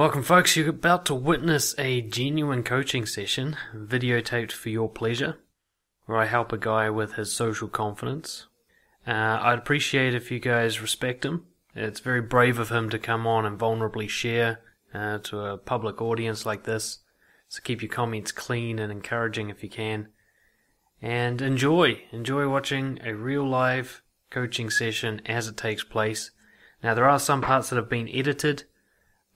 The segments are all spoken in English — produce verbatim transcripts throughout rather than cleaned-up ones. Welcome folks, you're about to witness a genuine coaching session, videotaped for your pleasure, where I help a guy with his social confidence. Uh, I'd appreciate if you guys respect him. It's very brave of him to come on and vulnerably share uh, to a public audience like this, so keep your comments clean and encouraging if you can. And enjoy, enjoy watching a real live coaching session as it takes place. Now there are some parts that have been edited,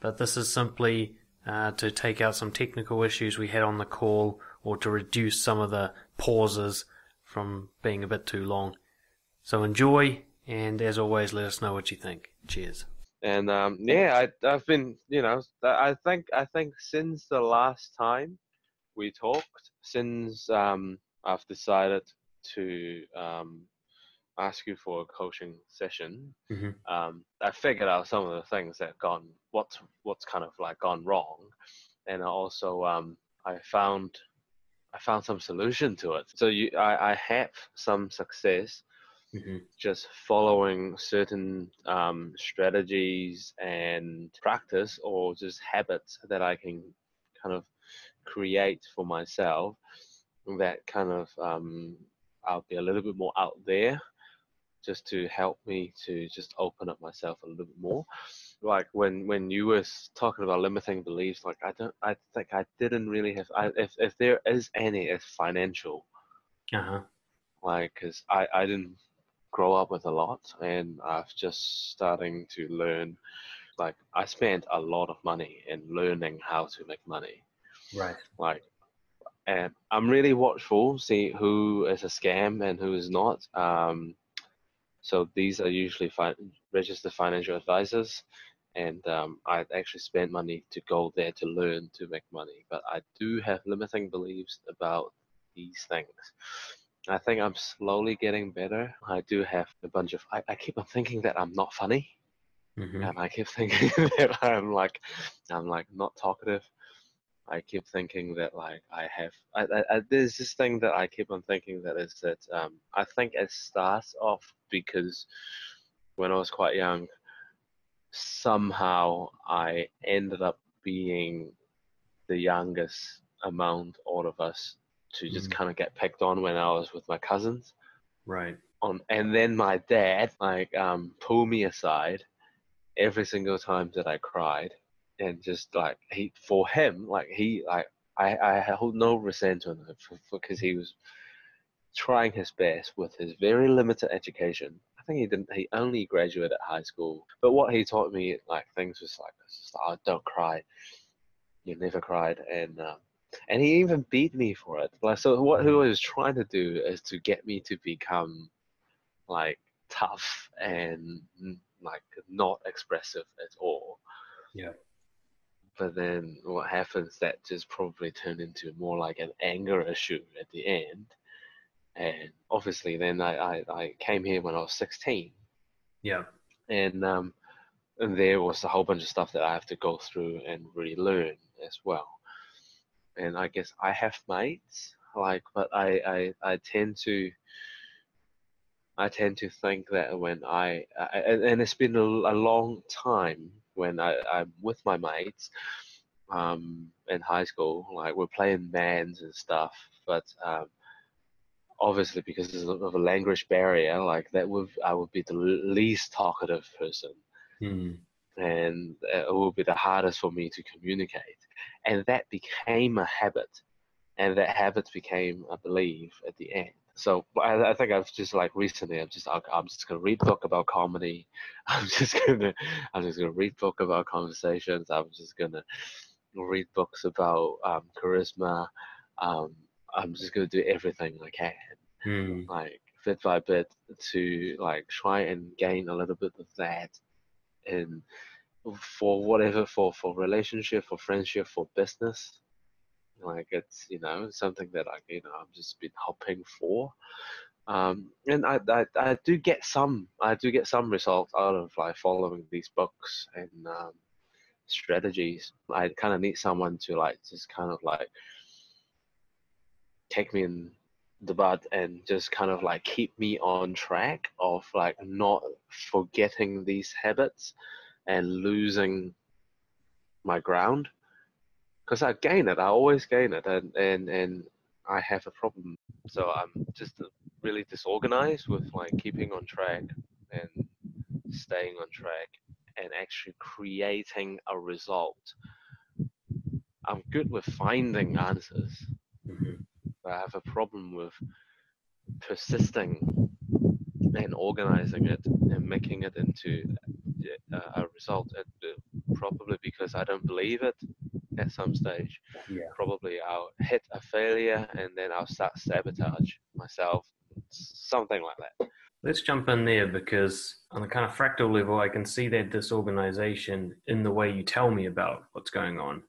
but this is simply uh, to take out some technical issues we had on the call or to reduce some of the pauses from being a bit too long. So enjoy, and as always, let us know what you think. Cheers. And um, yeah, I, I've been, you know, I think I think since the last time we talked, since um, I've decided to um, ask you for a coaching session, mm-hmm. um, I figured out some of the things that have gone what's what's kind of like gone wrong, and also um, I found I found some solution to it. So you, I, I have some success mm-hmm. just following certain um, strategies and practice or just habits that I can kind of create for myself that kind of um, I'll be a little bit more out there, just to help me to just open up myself a little bit more. Like when, when you were talking about limiting beliefs, like I don't, I think I didn't really have, I, if, if there is any, it's financial. Uh-huh. Like, cause I, I didn't grow up with a lot, and I've just starting to learn, like I spent a lot of money in learning how to make money. Right. Like, and I'm really watchful, see who is a scam and who is not. Um, So these are usually fi registered financial advisors, and um, I actually spend money to go there to learn to make money. But I do have limiting beliefs about these things. I think I'm slowly getting better. I do have a bunch of, I, I keep on thinking that I'm not funny. Mm-hmm. And I keep thinking that I'm like, I'm like not talkative. I keep thinking that like I have, I, I, I, there's this thing that I keep on thinking that is that um, I think it starts off because when I was quite young, somehow I ended up being the youngest among all of us to just mm. kind of get picked on when I was with my cousins. Right. On, and then my dad like um, pulled me aside every single time that I cried. And just like he, for him, like he, like I, I hold no resentment because he was trying his best with his very limited education. I think he didn't. He only graduated high school. But what he taught me, like things, was like, just, oh, don't cry. You never cried, and um, and he even beat me for it. Like so, what he was trying to do is to get me to become like tough and like not expressive at all. Yeah. But then what happens, that just probably turned into more like an anger issue at the end. And obviously then I, I, I came here when I was sixteen. Yeah. And um, and there was a whole bunch of stuff that I have to go through and relearn as well. And I guess I have mates, like, but I, I, I tend to, I tend to think that when I, I and it's been a, a long time when I, I'm with my mates um, in high school, like we're playing mans and stuff, but um, obviously because of a language barrier, like that would, I would be the least talkative person. Mm. And it would be the hardest for me to communicate. And that became a habit, and that habit became a belief at the end. So I, I think I've just like recently I'm just I'm just gonna read book about comedy. I'm just gonna I'm just gonna read book about conversations. I'm just gonna read books about um, charisma. Um, I'm just gonna do everything I can, mm. like bit by bit, to like try and gain a little bit of that, and for whatever for for relationship, for friendship, for business. Like it's, you know, something that I, you know, I've just been hoping for, um, and I, I, I do get some, I do get some results out of like following these books and um, strategies. I kind of need someone to like just kind of like take me in the butt and just kind of like keep me on track of like not forgetting these habits and losing my ground, because I gain it. I always gain it, and and and I have a problem. So I'm just really disorganized with like keeping on track and staying on track and actually creating a result. I'm good with finding answers. Mm-hmm. But I have a problem with persisting and organizing it and making it into a, a result. It, uh, probably because I don't believe it at some stage. Yeah. Probably I'll hit a failure and then I'll start sabotage myself, something like that. Let's jump in there, because on a kind of fractal level, I can see that disorganization in the way you tell me about what's going on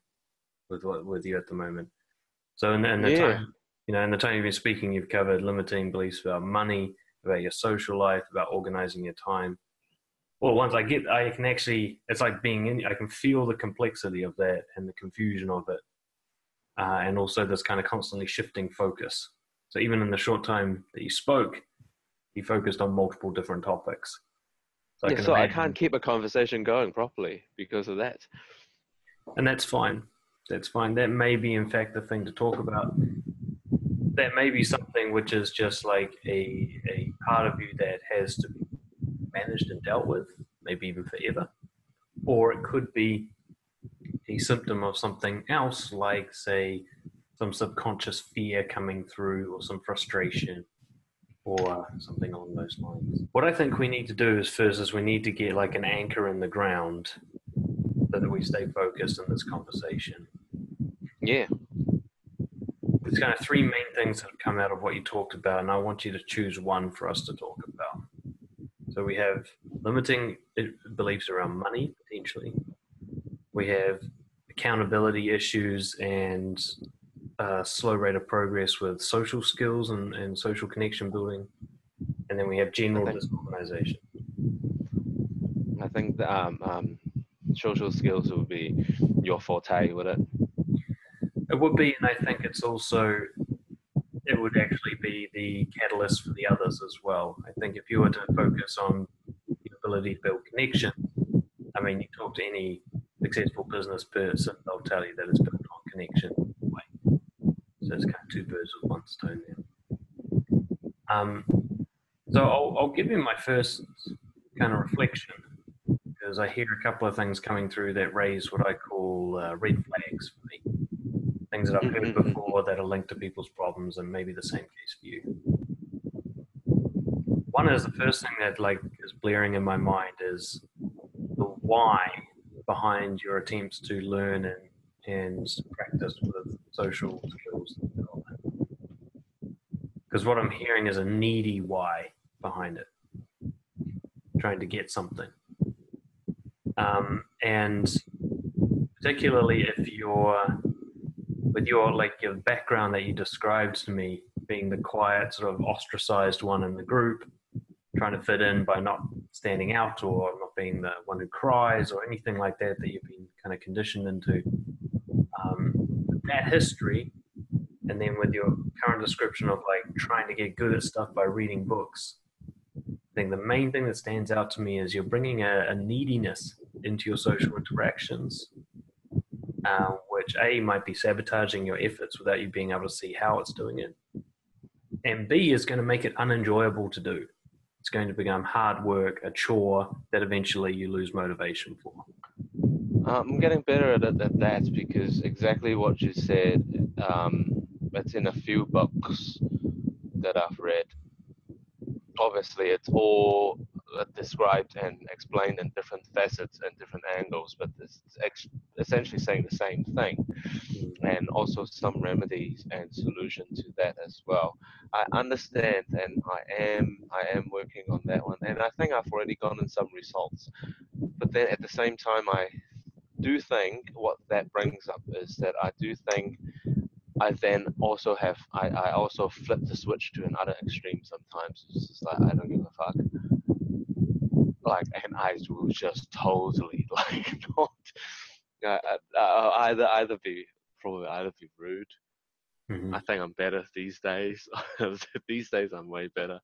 with what with you at the moment. So in, in the yeah. time, you know, in the time you've been speaking, you've covered limiting beliefs about money, about your social life, about organizing your time. Well, once I get, I can actually, it's like being in, I can feel the complexity of that and the confusion of it. Uh, and also this kind of constantly shifting focus. So even in the short time that you spoke, you focused on multiple different topics. So, yeah, I, can so I can't keep a conversation going properly because of that. And that's fine. That's fine. That may be, in fact, the thing to talk about. That may be something which is just like a, a part of you that has to be managed and dealt with, maybe even forever. Or it could be a symptom of something else, like, say, some subconscious fear coming through, or some frustration, or something along those lines. What I think we need to do is first is we need to get like an anchor in the ground so that we stay focused in this conversation. Yeah. There's kind of three main things that have come out of what you talked about, and I want you to choose one for us to talk about. So we have limiting beliefs around money, potentially. We have accountability issues and Uh, slow rate of progress with social skills and, and social connection building, and then we have general disorganization. I think that, um, um, social skills would be your forte, would it? It would be, and I think it's also it would actually be the catalyst for the others as well. I think if you were to focus on the ability to build connection, I mean, you talk to any successful business person, they'll tell you that it's built on connection. So it's kind of two birds with one stone there. Um, so I'll, I'll give you my first kind of reflection, because I hear a couple of things coming through that raise what I call uh, red flags for me. Things that I've heard before that are linked to people's problems, and maybe the same case for you. One is, the first thing that like is blaring in my mind is the why behind your attempts to learn and and practice with social skills development. Because what I'm hearing is a needy why behind it, trying to get something. Um, and particularly if you're, with your like your background that you described to me, being the quiet, sort of ostracized one in the group, trying to fit in by not standing out or not being the one who cries or anything like that that you've been kind of conditioned into. Um, that history, and then with your current description of like trying to get good at stuff by reading books, I think the main thing that stands out to me is you're bringing a, a neediness into your social interactions, uh, which A, might be sabotaging your efforts without you being able to see how it's doing it, and B, is going to make it unenjoyable to do. It's going to become hard work, a chore that eventually you lose motivation for. I'm getting better at, at that, because exactly what you said, um, it's in a few books that I've read. Obviously, it's all described and explained in different facets and different angles, but it's ex- essentially saying the same thing, and also some remedies and solution to that as well. I understand, and I am I am working on that one, and I think I've already gotten some results. But then at the same time, I do think what that brings up is that I do think I then also have I, I also flip the switch to another extreme sometimes. It's just like, I don't give a fuck, like, and I will just totally like not uh, uh, either either be probably either be rude. Mm-hmm. I think I'm better these days. These days I'm way better.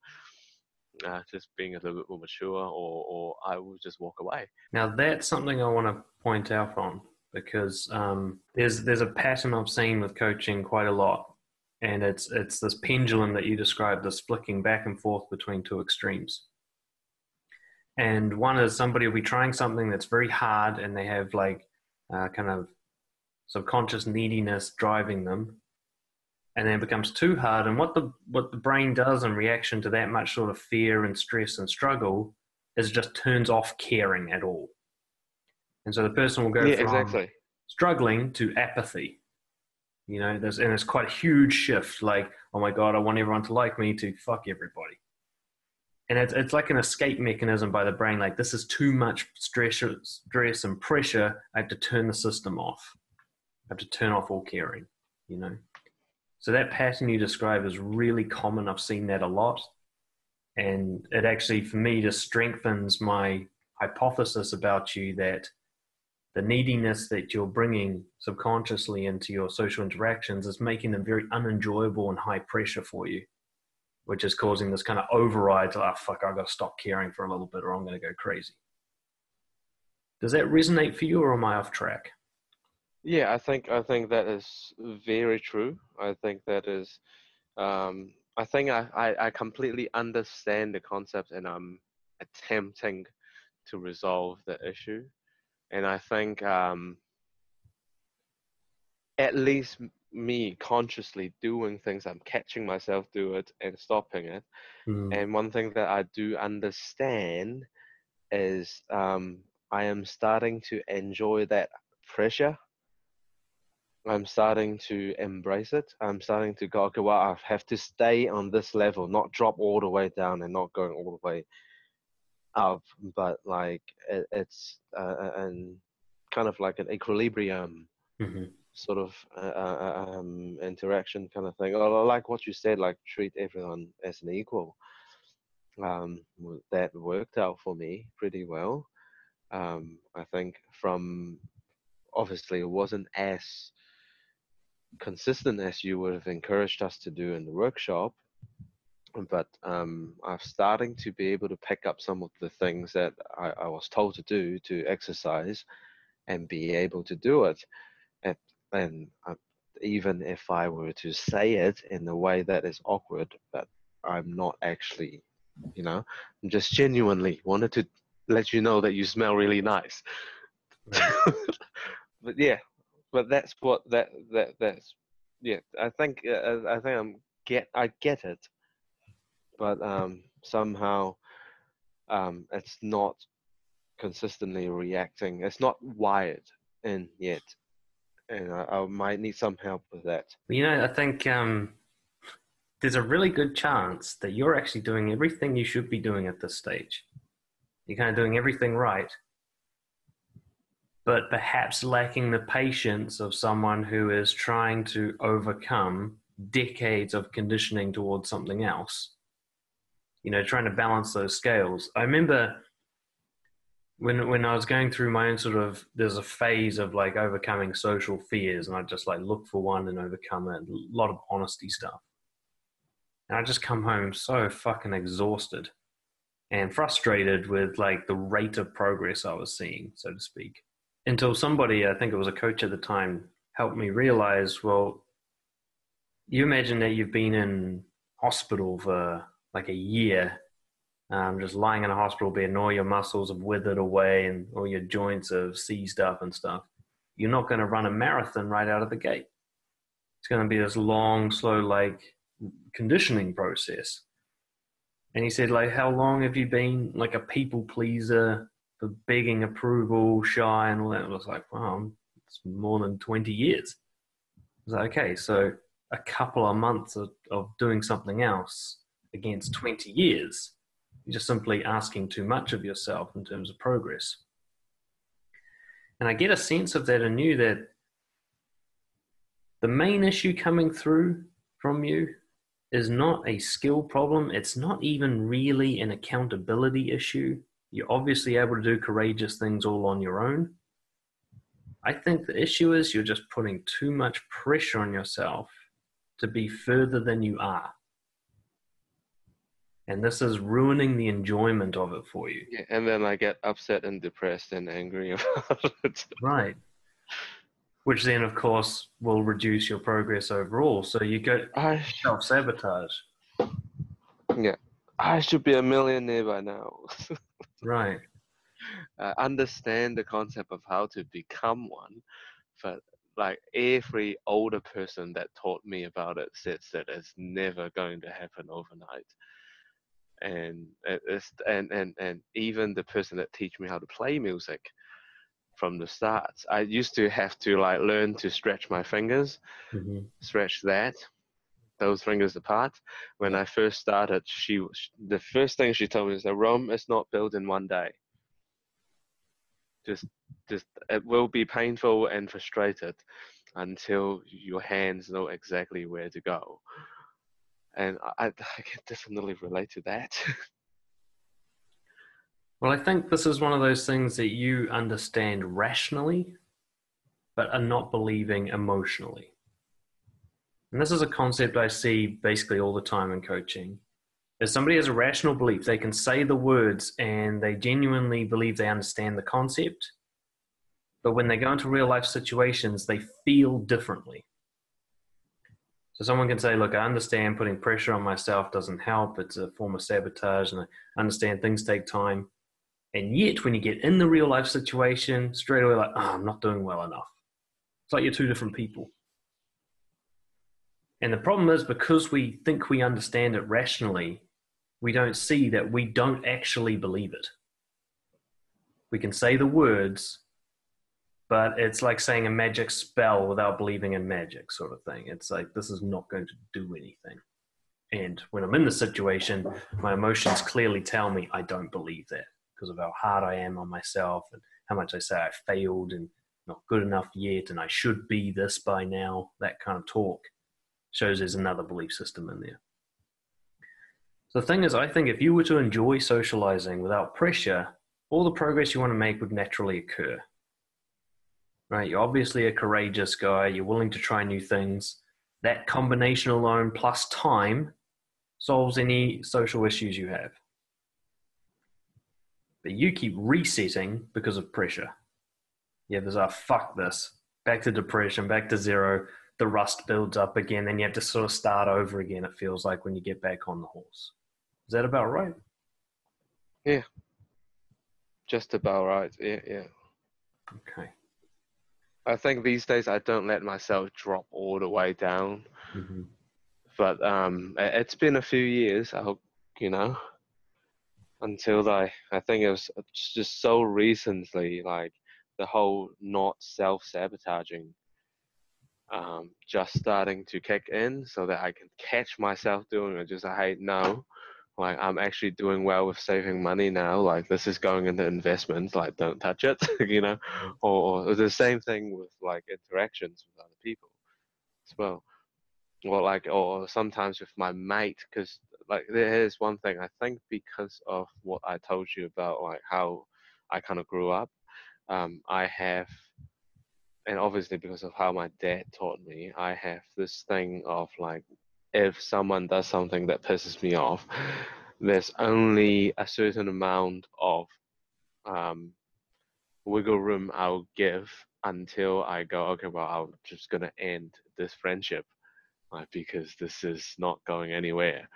Uh, just being a little bit more mature, or, or I will just walk away. Now that's something I want to point out on, because um, there's there's a pattern I've seen with coaching quite a lot, and it's it's this pendulum that you described, this flicking back and forth between two extremes. And one is somebody will be trying something that's very hard, and they have like uh, kind of subconscious neediness driving them, and then it becomes too hard. And what the what the brain does in reaction to that much sort of fear and stress and struggle is just turns off caring at all. And so the person will go yeah, from exactly. struggling to apathy. You know, there's, and it's quite a huge shift, like, oh my God, I want everyone to like me, to fuck everybody. And it's, it's like an escape mechanism by the brain, like this is too much stress, stress and pressure, I have to turn the system off. I have to turn off all caring, you know. So that pattern you describe is really common. I've seen that a lot. And it actually, for me, just strengthens my hypothesis about you that the neediness that you're bringing subconsciously into your social interactions is making them very unenjoyable and high pressure for you, which is causing this kind of override to, oh, fuck, I've got to stop caring for a little bit or I'm going to go crazy. Does that resonate for you or am I off track? Yeah, I think, I think that is very true. I think that is, um, I think I, I, I completely understand the concept and I'm attempting to resolve the issue. And I think um, at least me consciously doing things, I'm catching myself do it and stopping it. Mm. And one thing that I do understand is um, I am starting to enjoy that pressure. I'm starting to embrace it. I'm starting to go, okay, well, I have to stay on this level, not drop all the way down and not going all the way up, but like it, it's uh, and kind of like an equilibrium mm-hmm. sort of uh, um, interaction kind of thing. Or like what you said, like treat everyone as an equal. Um, that worked out for me pretty well. Um, I think from obviously it wasn't as consistent as you would have encouraged us to do in the workshop, but um, I'm starting to be able to pick up some of the things that I, I was told to do to exercise and be able to do it. And, and uh, even if I were to say it in a way that is awkward, but I'm not actually, you know, I'm just genuinely wanted to let you know that you smell really nice. But yeah, but that's what that that that's yeah. I think uh, I think I'm get I get it, but um, somehow um, it's not consistently reacting. It's not wired in yet, and I, I might need some help with that. You know, I think um, there's a really good chance that you're actually doing everything you should be doing at this stage. You're kind of doing everything right, but perhaps lacking the patience of someone who is trying to overcome decades of conditioning towards something else, you know, trying to balance those scales. I remember when, when I was going through my own sort of, there's a phase of like overcoming social fears, and I just like look for one and overcome it, a lot of honesty stuff. And I just come home so fucking exhausted and frustrated with like the rate of progress I was seeing, so to speak. Until somebody, I think it was a coach at the time, helped me realize, well, you imagine that you've been in hospital for like a year, um, just lying in a hospital bed and all your muscles have withered away and all your joints have seized up and stuff. You're not going to run a marathon right out of the gate. It's going to be this long, slow, like conditioning process. And he said, like, how long have you been like a people pleaser, for begging approval, shy, and all that? I was like, wow, it's more than twenty years. I was like, okay, so a couple of months of, of doing something else against twenty years, you're just simply asking too much of yourself in terms of progress. And I get a sense of that in you, that the main issue coming through from you is not a skill problem. It's not even really an accountability issue. You're obviously able to do courageous things all on your own. I think the issue is you're just putting too much pressure on yourself to be further than you are. And this is ruining the enjoyment of it for you. Yeah, and then I get upset and depressed and angry about it. Right. which then, of course, will reduce your progress overall. So you go I self-sabotage. Yeah. I should be a millionaire by now. Right. I understand the concept of how to become one, but like every older person that taught me about it says that it's never going to happen overnight. And it's, and, and, and even the person that teach me how to play music from the start, I used to have to like learn to stretch my fingers, mm-hmm. stretch that, those fingers apart. When I first started, she the first thing she told me is that Rome is not built in one day. Just, just it will be painful and frustrated until your hands know exactly where to go. And I, I can definitely relate to that. Well, I think this is one of those things that you understand rationally, but are not believing emotionally. And this is a concept I see basically all the time in coaching. If somebody has a rational belief, they can say the words and they genuinely believe they understand the concept. But when they go into real life situations, they feel differently. So someone can say, look, I understand putting pressure on myself doesn't help. It's a form of sabotage, and I understand things take time. And yet when you get in the real life situation, straight away, like, oh, I'm not doing well enough. It's like you're two different people. And the problem is, because we think we understand it rationally, we don't see that we don't actually believe it. We can say the words, but it's like saying a magic spell without believing in magic sort of thing. It's like, this is not going to do anything. And when I'm in the situation, my emotions clearly tell me I don't believe that because of how hard I am on myself and how much I say I failed and not good enough yet and I should be this by now, that kind of talk. Shows there's another belief system in there. So the thing is, I think if you were to enjoy socializing without pressure, all the progress you want to make would naturally occur, right? You're obviously a courageous guy. You're willing to try new things. That combination alone plus time solves any social issues you have. But you keep resetting because of pressure. Yeah, there's a fuck this, back to depression, back to zero, the rust builds up again, then you have to sort of start over again, it feels like, when you get back on the horse. Is that about right? Yeah. Just about right. Yeah, yeah. Okay. I think these days I don't let myself drop all the way down. Mm-hmm. But um, it's been a few years, I hope, you know, until I, I think it was just so recently, like the whole not self-sabotaging Um, just starting to kick in so that I can catch myself doing it. Just, hey, no, like I'm actually doing well with saving money now. Like this is going into investments, like don't touch it, you know, or, or the same thing with like interactions with other people as well. Or like, or sometimes with my mate, because like there's one thing I think because of what I told you about, like how I kind of grew up, um, I have, and obviously because of how my dad taught me, I have this thing of like, if someone does something that pisses me off, there's only a certain amount of um, wiggle room I'll give until I go, okay, well, I'm just going to end this friendship, like, because this is not going anywhere.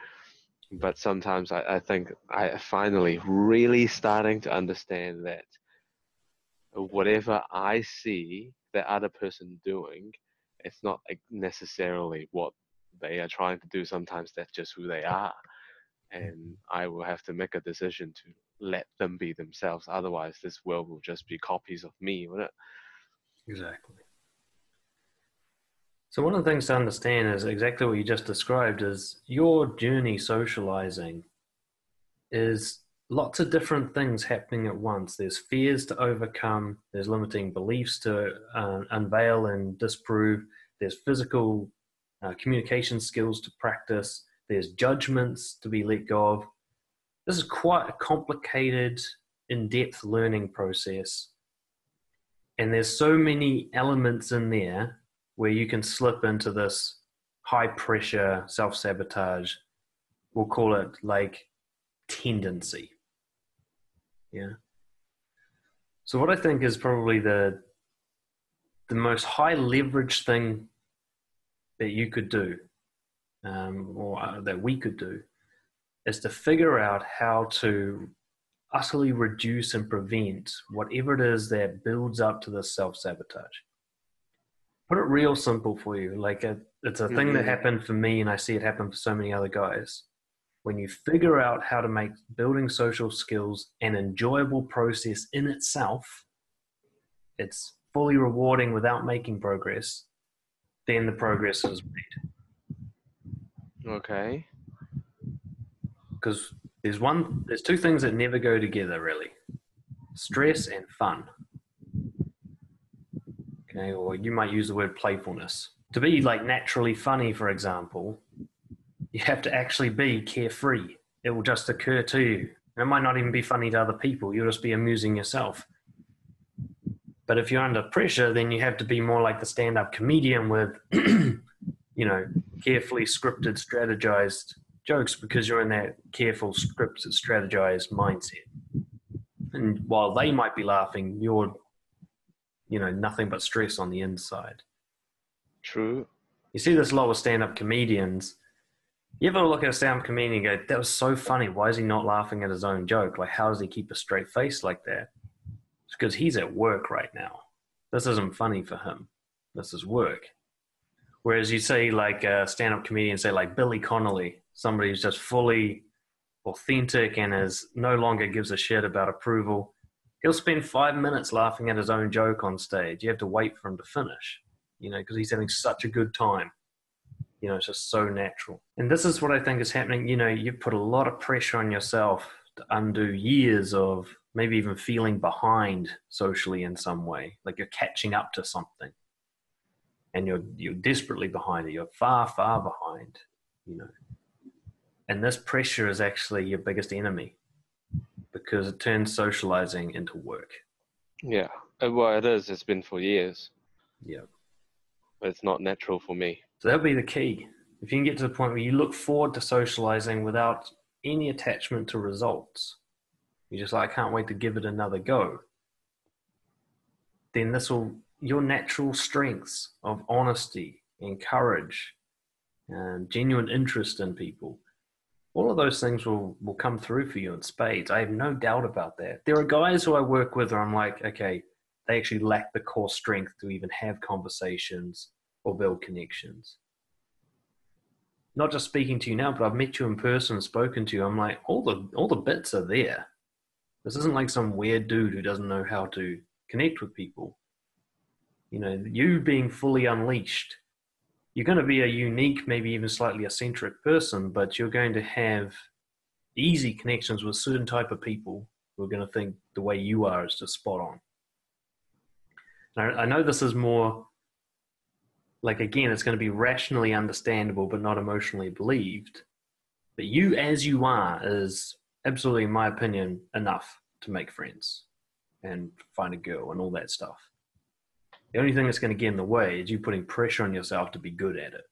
But sometimes I, I think I finally really starting to understand that whatever I see that other person doing, it's not necessarily what they are trying to do. Sometimes that's just who they are, and I will have to make a decision to let them be themselves. Otherwise this world will just be copies of me, wouldn't it? Exactly. So one of the things to understand is exactly what you just described is your journey socializing is lots of different things happening at once. There's fears to overcome. There's limiting beliefs to uh, unveil and disprove. There's physical uh, communication skills to practice. There's judgments to be let go of. This is quite a complicated, in-depth learning process. And there's so many elements in there where you can slip into this high-pressure self-sabotage. We'll call it like tendency. Yeah. So what I think is probably the the most high leverage thing that you could do, um, or that we could do, is to figure out how to utterly reduce and prevent whatever it is that builds up to this self-sabotage. Put it real simple for you. Like a, it's a mm-hmm. thing that happened for me, and I see it happen for so many other guys. When you figure out how to make building social skills an enjoyable process in itself, it's fully rewarding without making progress, then the progress is made. Okay. Because there's one, there's two things that never go together, really. Stress and fun. Okay, or you might use the word playfulness. To be like naturally funny, for example, you have to actually be carefree. It will just occur to you. And it might not even be funny to other people. You'll just be amusing yourself. But if you're under pressure, then you have to be more like the stand-up comedian with, you know, carefully scripted, strategized jokes, because you're in that careful, scripted, strategized mindset. And while they might be laughing, you're, you know, nothing but stress on the inside. True. You see this a lot with stand-up comedians. You ever look at a stand-up comedian and go, that was so funny. Why is he not laughing at his own joke? Like, how does he keep a straight face like that? It's because he's at work right now. This isn't funny for him. This is work. Whereas you see like a stand-up comedian, say like Billy Connolly, somebody who's just fully authentic and is no longer gives a shit about approval. He'll spend five minutes laughing at his own joke on stage. You have to wait for him to finish, you know, because he's having such a good time. You know, it's just so natural. And this is what I think is happening. You know, you put a lot of pressure on yourself to undo years of maybe even feeling behind socially in some way, like you're catching up to something and you're, you're desperately behind it. You're far, far behind, you know. And this pressure is actually your biggest enemy, because it turns socializing into work. Yeah. Well, it is. It's been for years. Yeah. But it's not natural for me. So that'll be the key. If you can get to the point where you look forward to socializing without any attachment to results, you're just like, I can't wait to give it another go. Then this will, your natural strengths of honesty and courage and genuine interest in people, all of those things will, will come through for you in spades. I have no doubt about that. There are guys who I work with where I'm like, okay, they actually lack the core strength to even have conversations or build connections. Not just speaking to you now, but I've met you in person and spoken to you. I'm like, all the all the bits are there. This isn't like some weird dude who doesn't know how to connect with people. You know, you being fully unleashed, you're going to be a unique, maybe even slightly eccentric person, but you're going to have easy connections with certain type of people who are going to think the way you are is just spot on. And I, I know this is more, like, again, it's going to be rationally understandable, but not emotionally believed. But you as you are is absolutely, in my opinion, enough to make friends and find a girl and all that stuff. The only thing that's going to get in the way is you putting pressure on yourself to be good at it.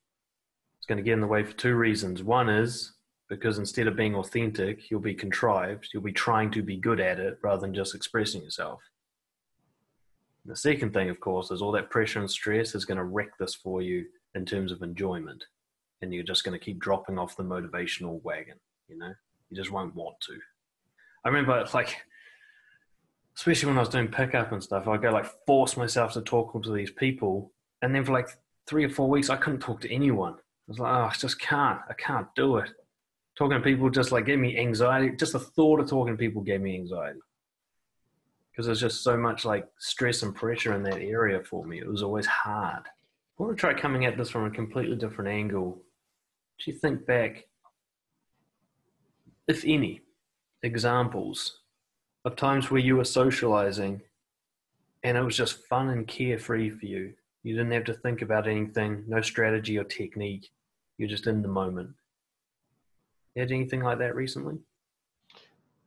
It's going to get in the way for two reasons. One is because instead of being authentic, you'll be contrived. You'll be trying to be good at it rather than just expressing yourself. The second thing, of course, is all that pressure and stress is going to wreck this for you in terms of enjoyment. And you're just going to keep dropping off the motivational wagon, you know? You just won't want to. I remember, it's like, especially when I was doing pickup and stuff, I'd go, like, force myself to talk to these people. And then for, like, three or four weeks, I couldn't talk to anyone. I was like, oh, I just can't. I can't do it. Talking to people just, like, gave me anxiety. Just the thought of talking to people gave me anxiety. Because there's just so much like stress and pressure in that area for me. It was always hard. I want to try coming at this from a completely different angle. Do you think back, if any, examples of times where you were socializing and it was just fun and carefree for you? You didn't have to think about anything, no strategy or technique. You're just in the moment. You had anything like that recently?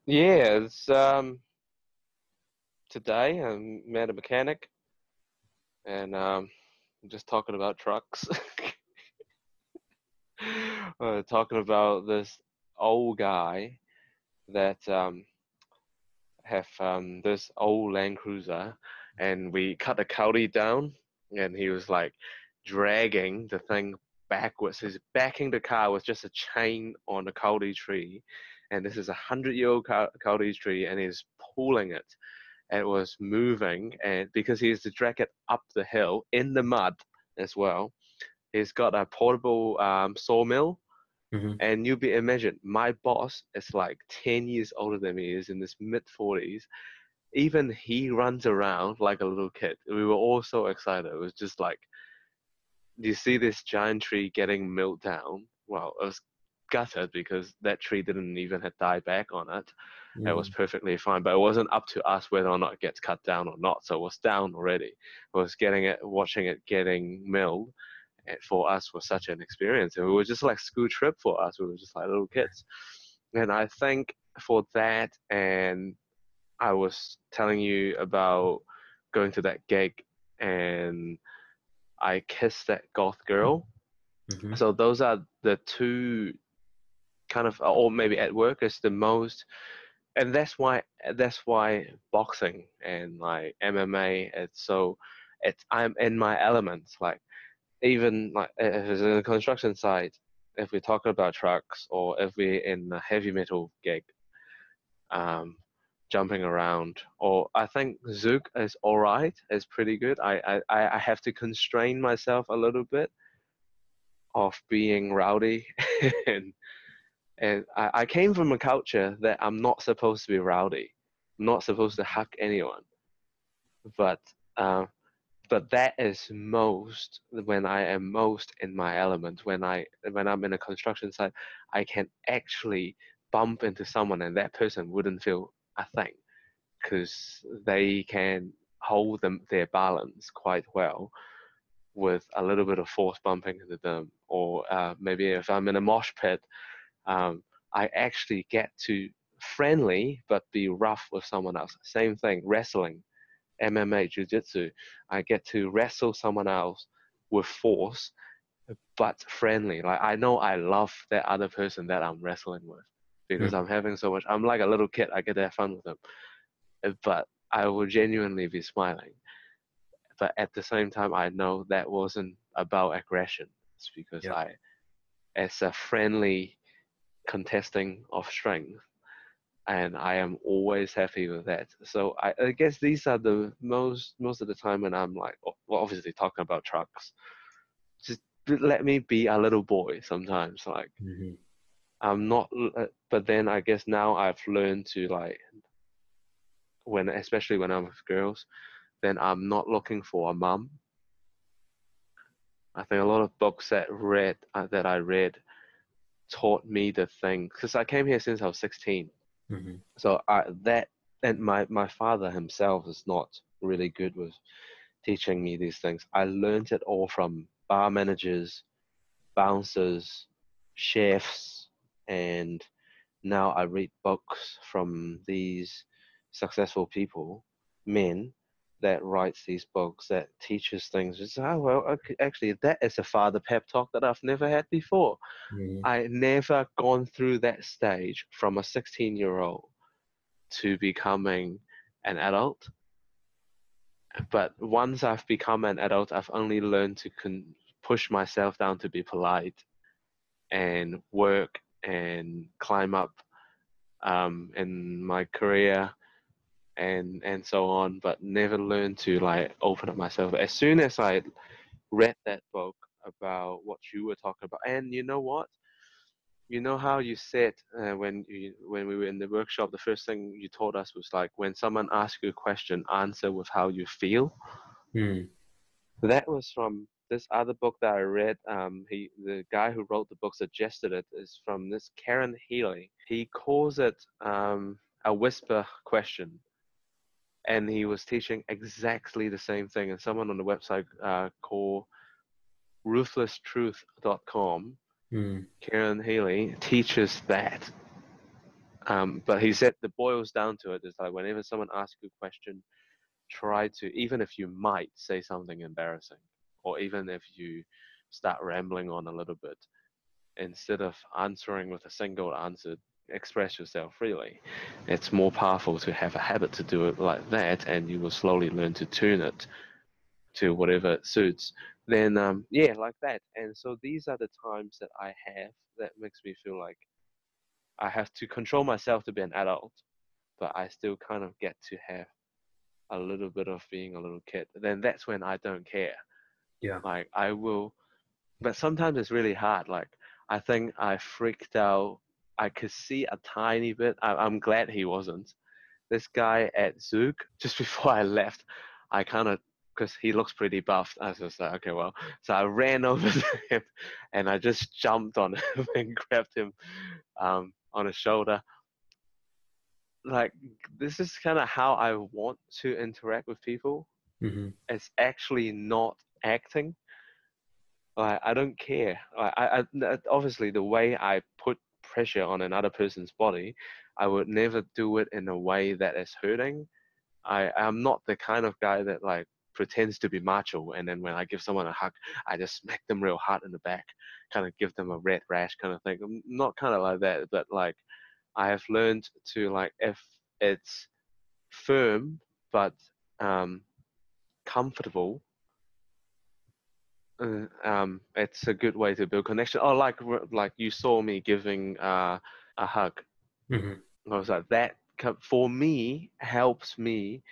Yeah, it's... Um... Today, I met a mechanic, and um, I'm just talking about trucks. uh, talking about this old guy that um, have um, this old Land Cruiser, and we cut the cowie down and he was like dragging the thing backwards. He's backing the car with just a chain on a kauri tree, and this is a hundred-year-old kauri tree, and he's pulling it. And it was moving, and because he has to drag it up the hill in the mud as well. He's got a portable um, sawmill, mm-hmm. and you be imagine my boss is like ten years older than me. He's in his mid forties. Even he runs around like a little kid. We were all so excited. It was just like, you see this giant tree getting milled down. Well, I was gutted because that tree didn't even have die back on it. Mm. It was perfectly fine, but it wasn't up to us whether or not it gets cut down or not. So it was down already. I was getting it, watching it getting milled. And for us was such an experience. And we were just like school trip for us. We were just like little kids. And I think for that, and I was telling you about going to that gig and I kissed that goth girl. Mm-hmm. So those are the two kind of, or maybe at work is the most, and that's why, that's why boxing and like M M A, it's so, it's, I'm in my elements. Like even like if it's in the construction site, if we're talking about trucks or if we're in a heavy metal gig, um, jumping around, or I think Zouk is all right. It's pretty good. I, I, I have to constrain myself a little bit of being rowdy. and and I, I came from a culture that I'm not supposed to be rowdy. I'm not supposed to hug anyone. But, uh, but that is most when I am most in my element. When, I, when I'm in a construction site, I can actually bump into someone and that person wouldn't feel I think, because they can hold them, their balance quite well with a little bit of force bumping into them. Or uh, maybe if I'm in a mosh pit, um, I actually get to friendly but be rough with someone else. Same thing, wrestling, M M A, jiu-jitsu. I get to wrestle someone else with force but friendly. Like I know I love that other person that I'm wrestling with. Because I'm having so much, I'm like a little kid. I get to have fun with them, but I will genuinely be smiling. But at the same time, I know that wasn't about aggression. It's because yeah. I, as a friendly contesting of strength, and I am always happy with that. So I, I guess these are the most most of the time when I'm like, well, obviously talking about trucks. Just let me be a little boy sometimes, like. Mm-hmm. I'm not, but then I guess now I've learned to like, when, especially when I'm with girls, then I'm not looking for a mum. I think a lot of books that read, uh, that I read taught me the thing, because I came here since I was sixteen. Mm-hmm. So I, that, and my, my father himself is not really good with teaching me these things. I learned it all from bar managers, bouncers, chefs, and now I read books from these successful people, men, that writes these books, that teaches things. It's, oh, well, actually, that is a father pep talk that I've never had before. Mm. I never gone through that stage from a sixteen-year-old to becoming an adult. But once I've become an adult, I've only learned to con- push myself down to be polite and work and climb up um, in my career and and so on, but never learned to like open up myself. As soon as I read that book about what you were talking about, and you know what? You know how you said uh, when, you, when we were in the workshop, the first thing you taught us was like, when someone asks you a question, answer with how you feel. Hmm. That was from this other book that I read, um, he, the guy who wrote the book suggested it, is from this Karen Healey. He calls it um, a whisper question. And he was teaching exactly the same thing. And someone on the website uh, called Ruthless Truth dot com, mm. Karen Healey, teaches that. Um, but he said it boils down to it. It's like whenever someone asks you a question, try to, even if you might say something embarrassing, or even if you start rambling on a little bit, instead of answering with a single answer, express yourself freely. It's more powerful to have a habit to do it like that, and you will slowly learn to tune it to whatever suits, then um, yeah, like that. And so these are the times that I have that makes me feel like I have to control myself to be an adult, but I still kind of get to have a little bit of being a little kid. Then that's when I don't care. Yeah. Like I will, but sometimes it's really hard. Like I think I freaked out. I could see a tiny bit. I, I'm glad he wasn't. This guy at Zook, just before I left, I kind of, because he looks pretty buffed. I was just like, okay, well. So I ran over to him and I just jumped on him and grabbed him um, on his shoulder. Like, this is kind of how I want to interact with people. Mm-hmm. It's actually not acting. Like, I don't care. Like, I, I, obviously, the way I put pressure on another person's body, I would never do it in a way that is hurting. I, I'm not the kind of guy that, like, pretends to be macho, and then when I give someone a hug, I just smack them real hard in the back, kind of give them a red rash kind of thing. I'm not kind of like that, but like I have learned to, like, if it's firm but um, comfortable, uh, um, it's a good way to build connection. Oh, like like you saw me giving uh, a hug. Mm-hmm. I was like, that for me helps me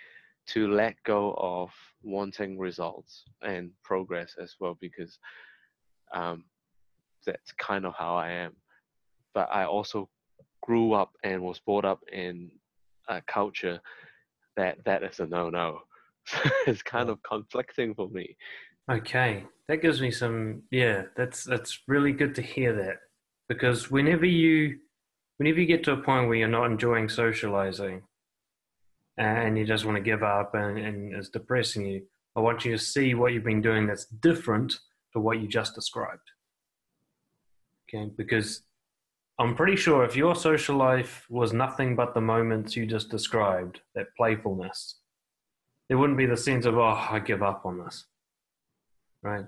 to let go of wanting results and progress as well, because um, that's kind of how I am. But I also grew up and was brought up in a culture that that is a no-no. It's kind of conflicting for me. Okay, that gives me some, yeah, that's that's really good to hear that, because whenever you whenever you get to a point where you're not enjoying socializing, and you just want to give up and, and it's depressing you, I want you to see what you've been doing that's different to what you just described. Okay, because I'm pretty sure if your social life was nothing but the moments you just described, that playfulness, there wouldn't be the sense of, oh, I give up on this, right?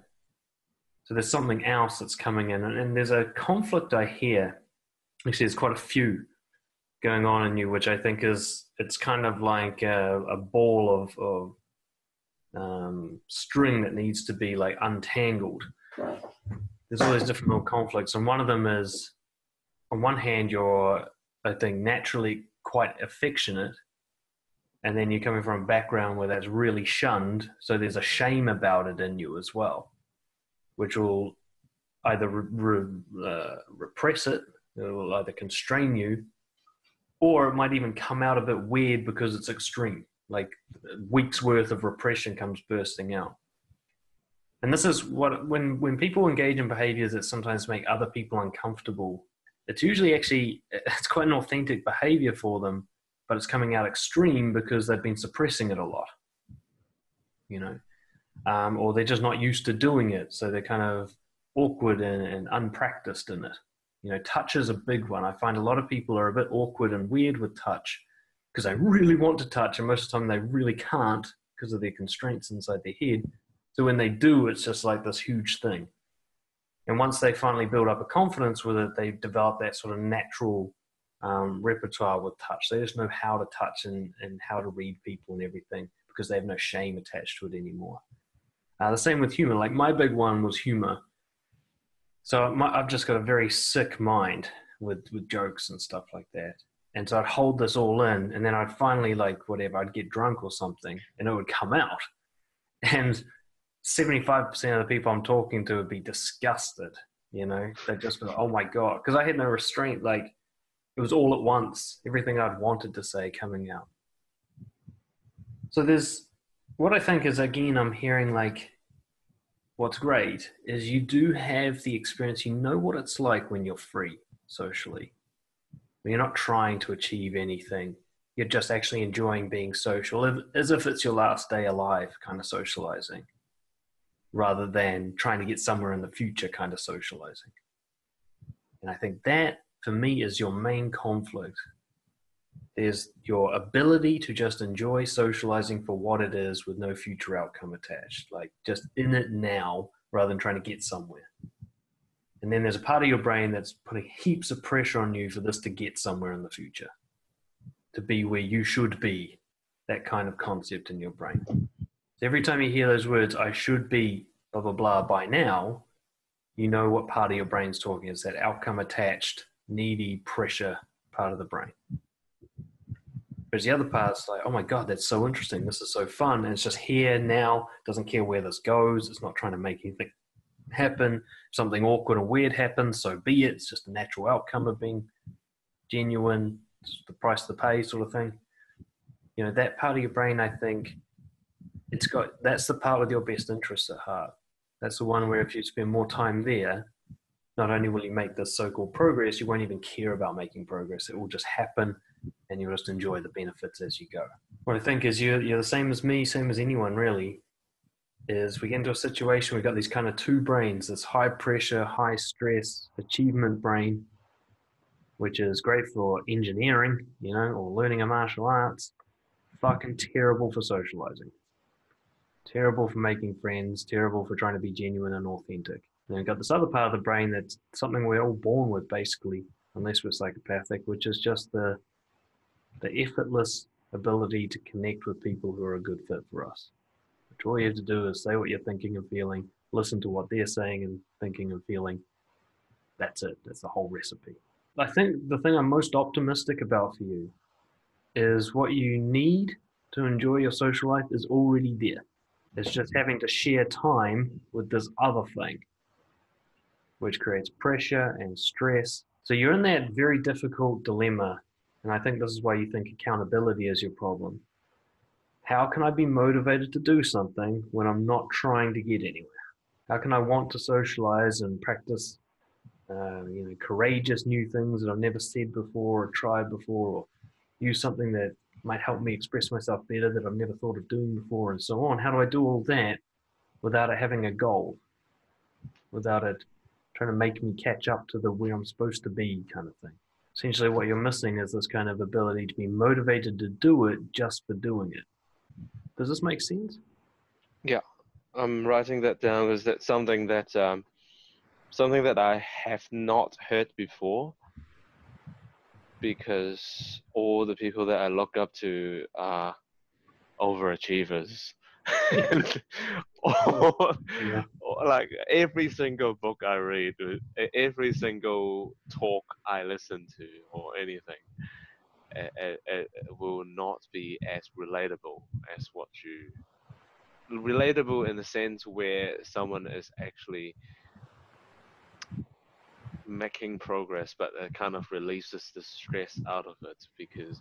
So there's something else that's coming in, and, and there's a conflict I hear. Actually, there's quite a few going on in you, which I think is, it's kind of like a, a ball of, of um, string that needs to be, like, untangled. There's all these different little conflicts. And one of them is, on one hand, you're, I think, naturally quite affectionate. And then you're coming from a background where that's really shunned. So there's a shame about it in you as well, which will either re- re- uh, repress it, it will either constrain you, or it might even come out a bit weird because it's extreme, like weeks worth of repression comes bursting out. And this is what, when, when people engage in behaviors that sometimes make other people uncomfortable, it's usually actually, it's quite an authentic behavior for them, but it's coming out extreme because they've been suppressing it a lot, you know, um, or they're just not used to doing it. So they're kind of awkward and, and unpracticed in it. You know, touch is a big one. I find a lot of people are a bit awkward and weird with touch because they really want to touch, and most of the time they really can't because of their constraints inside their head. So when they do, it's just like this huge thing. And once they finally build up a confidence with it, they develop that sort of natural um, repertoire with touch. They just know how to touch and, and how to read people and everything, because they have no shame attached to it anymore. Uh, the same with humor. Like, my big one was humor. So my, I've just got a very sick mind with, with jokes and stuff like that. And so I'd hold this all in, and then I'd finally, like, whatever, I'd get drunk or something and it would come out. And seventy-five percent of the people I'm talking to would be disgusted, you know? They'd just be like, oh my God. Because I had no restraint. Like, it was all at once, everything I'd wanted to say coming out. So there's, what I think is, again, I'm hearing, like, what's great is you do have the experience. You know what it's like when you're free socially, when you're not trying to achieve anything. You're just actually enjoying being social, as if it's your last day alive kind of socializing, rather than trying to get somewhere in the future kind of socializing. And I think that, for me, is your main conflict. There's your ability to just enjoy socializing for what it is with no future outcome attached, like just in it now rather than trying to get somewhere. And then there's a part of your brain that's putting heaps of pressure on you for this to get somewhere in the future, to be where you should be, that kind of concept in your brain. So every time you hear those words, I should be blah, blah, blah by now, you know what part of your brain's talking. It's that outcome attached, needy, pressure part of the brain. Whereas the other part's like, oh my God, that's so interesting. This is so fun. And it's just here now, doesn't care where this goes. It's not trying to make anything happen. If something awkward and weird happens, so be it. It's just a natural outcome of being genuine, it's the price to pay sort of thing. You know, that part of your brain, I think, it's got, that's the part with your best interests at heart. That's the one where if you spend more time there, not only will you make this so-called progress, you won't even care about making progress. It will just happen and you'll just enjoy the benefits as you go. What I think is you're, you're the same as me, same as anyone really, is we get into a situation, we've got these kind of two brains, this high pressure, high stress, achievement brain, which is great for engineering, you know, or learning a martial arts, fucking terrible for socializing. Terrible for making friends, terrible for trying to be genuine and authentic. And then we've got this other part of the brain that's something we're all born with, basically, unless we're psychopathic, which is just the, the effortless ability to connect with people who are a good fit for us. Which all you have to do is say what you're thinking and feeling, listen to what they're saying and thinking and feeling. That's it. That's the whole recipe. I think the thing I'm most optimistic about for you is what you need to enjoy your social life is already there. It's just having to share time with this other thing, which creates pressure and stress. So you're in that very difficult dilemma. And I think this is why you think accountability is your problem. How can I be motivated to do something when I'm not trying to get anywhere? How can I want to socialize and practice uh, you know, courageous new things that I've never said before or tried before, or use something that might help me express myself better that I've never thought of doing before and so on. How do I do all that without it having a goal, without it trying to make me catch up to the where I'm supposed to be kind of thing? Essentially what you're missing is this kind of ability to be motivated to do it just for doing it. Does this make sense? Yeah, I'm writing that down. Is that something that, um, something that I have not heard before? Because all the people that I look up to are overachievers. or, yeah. or like every single book I read, every single talk I listen to or anything, it, it, it will not be as relatable as what you... Relatable in the sense where someone is actually making progress, but it kind of releases the stress out of it, because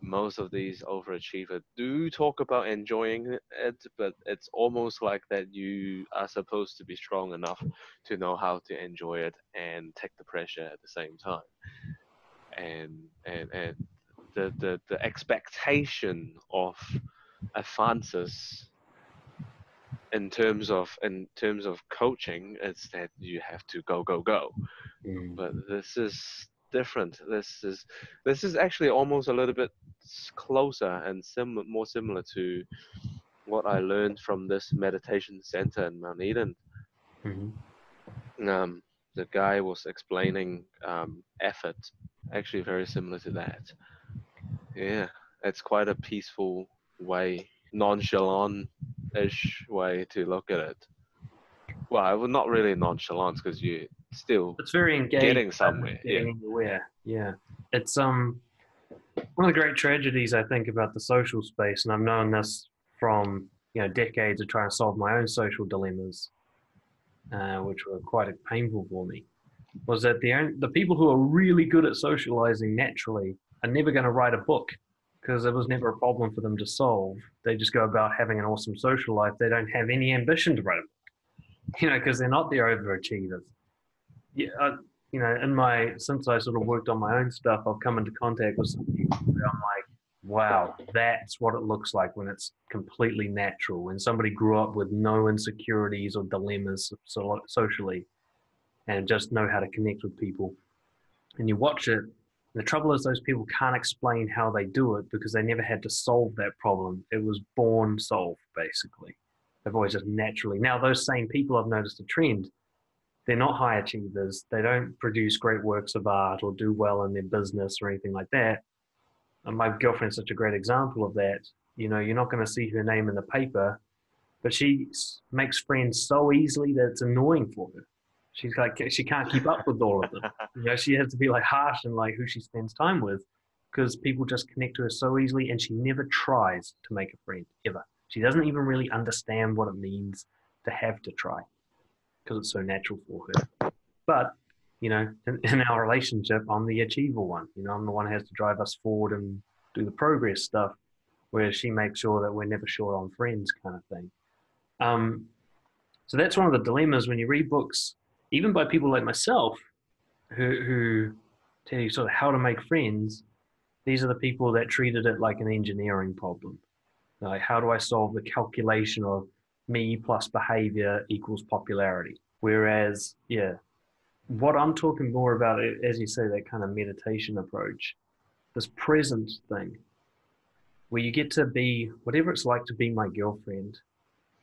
most of these overachievers do talk about enjoying it, but it's almost like that you are supposed to be strong enough to know how to enjoy it and take the pressure at the same time. And and, and the, the, the expectation of advances in terms of in terms of coaching, it's that you have to go, go, go. Mm. But this is different. This is this is actually almost a little bit closer and sim- more similar to what I learned from this meditation center in Mount Eden. Mm-hmm. Um, the guy was explaining um, effort, actually very similar to that. Yeah, it's quite a peaceful way, nonchalant-ish way to look at it. Well, not really nonchalant, because you still it's very engaged, getting somewhere. Getting yeah. Aware. Yeah. It's um one of the great tragedies I think about the social space, and I've known this from you know decades of trying to solve my own social dilemmas, uh, which were quite painful for me, was that the only, the people who are really good at socializing naturally are never going to write a book, because it was never a problem for them to solve. They just go about having an awesome social life. They don't have any ambition to write a book. You know, because they're not the overachievers. Yeah, I, you know, in my, since I sort of worked on my own stuff, I've come into contact with some people where I'm like, wow, that's what it looks like when it's completely natural, when somebody grew up with no insecurities or dilemmas so, socially and just know how to connect with people. And you watch it, and the trouble is those people can't explain how they do it because they never had to solve that problem. It was born solved, basically. They've always just naturally. Now, those same people, I've noticed a trend. They're not high achievers. They don't produce great works of art or do well in their business or anything like that. And my girlfriend's such a great example of that. You know, you're not going to see her name in the paper but she makes friends so easily that it's annoying for her. She's like, she can't keep up with all of them. You know, she has to be like harsh and like who she spends time with, because people just connect to her so easily, and she never tries to make a friend, ever. She doesn't even really understand what it means to have to try, because it's so natural for her. But, you know, in, in our relationship, I'm the achiever one. You know, I'm the one who has to drive us forward and do the progress stuff, where she makes sure that we're never short on friends kind of thing. Um, so that's one of the dilemmas when you read books, even by people like myself, who, who tell you sort of how to make friends. These are the people that treated it like an engineering problem. Like, how do I solve the calculation of me plus behavior equals popularity? Whereas, yeah, what I'm talking more about, as you say, that kind of meditation approach, this present thing, where you get to be whatever it's like to be my girlfriend,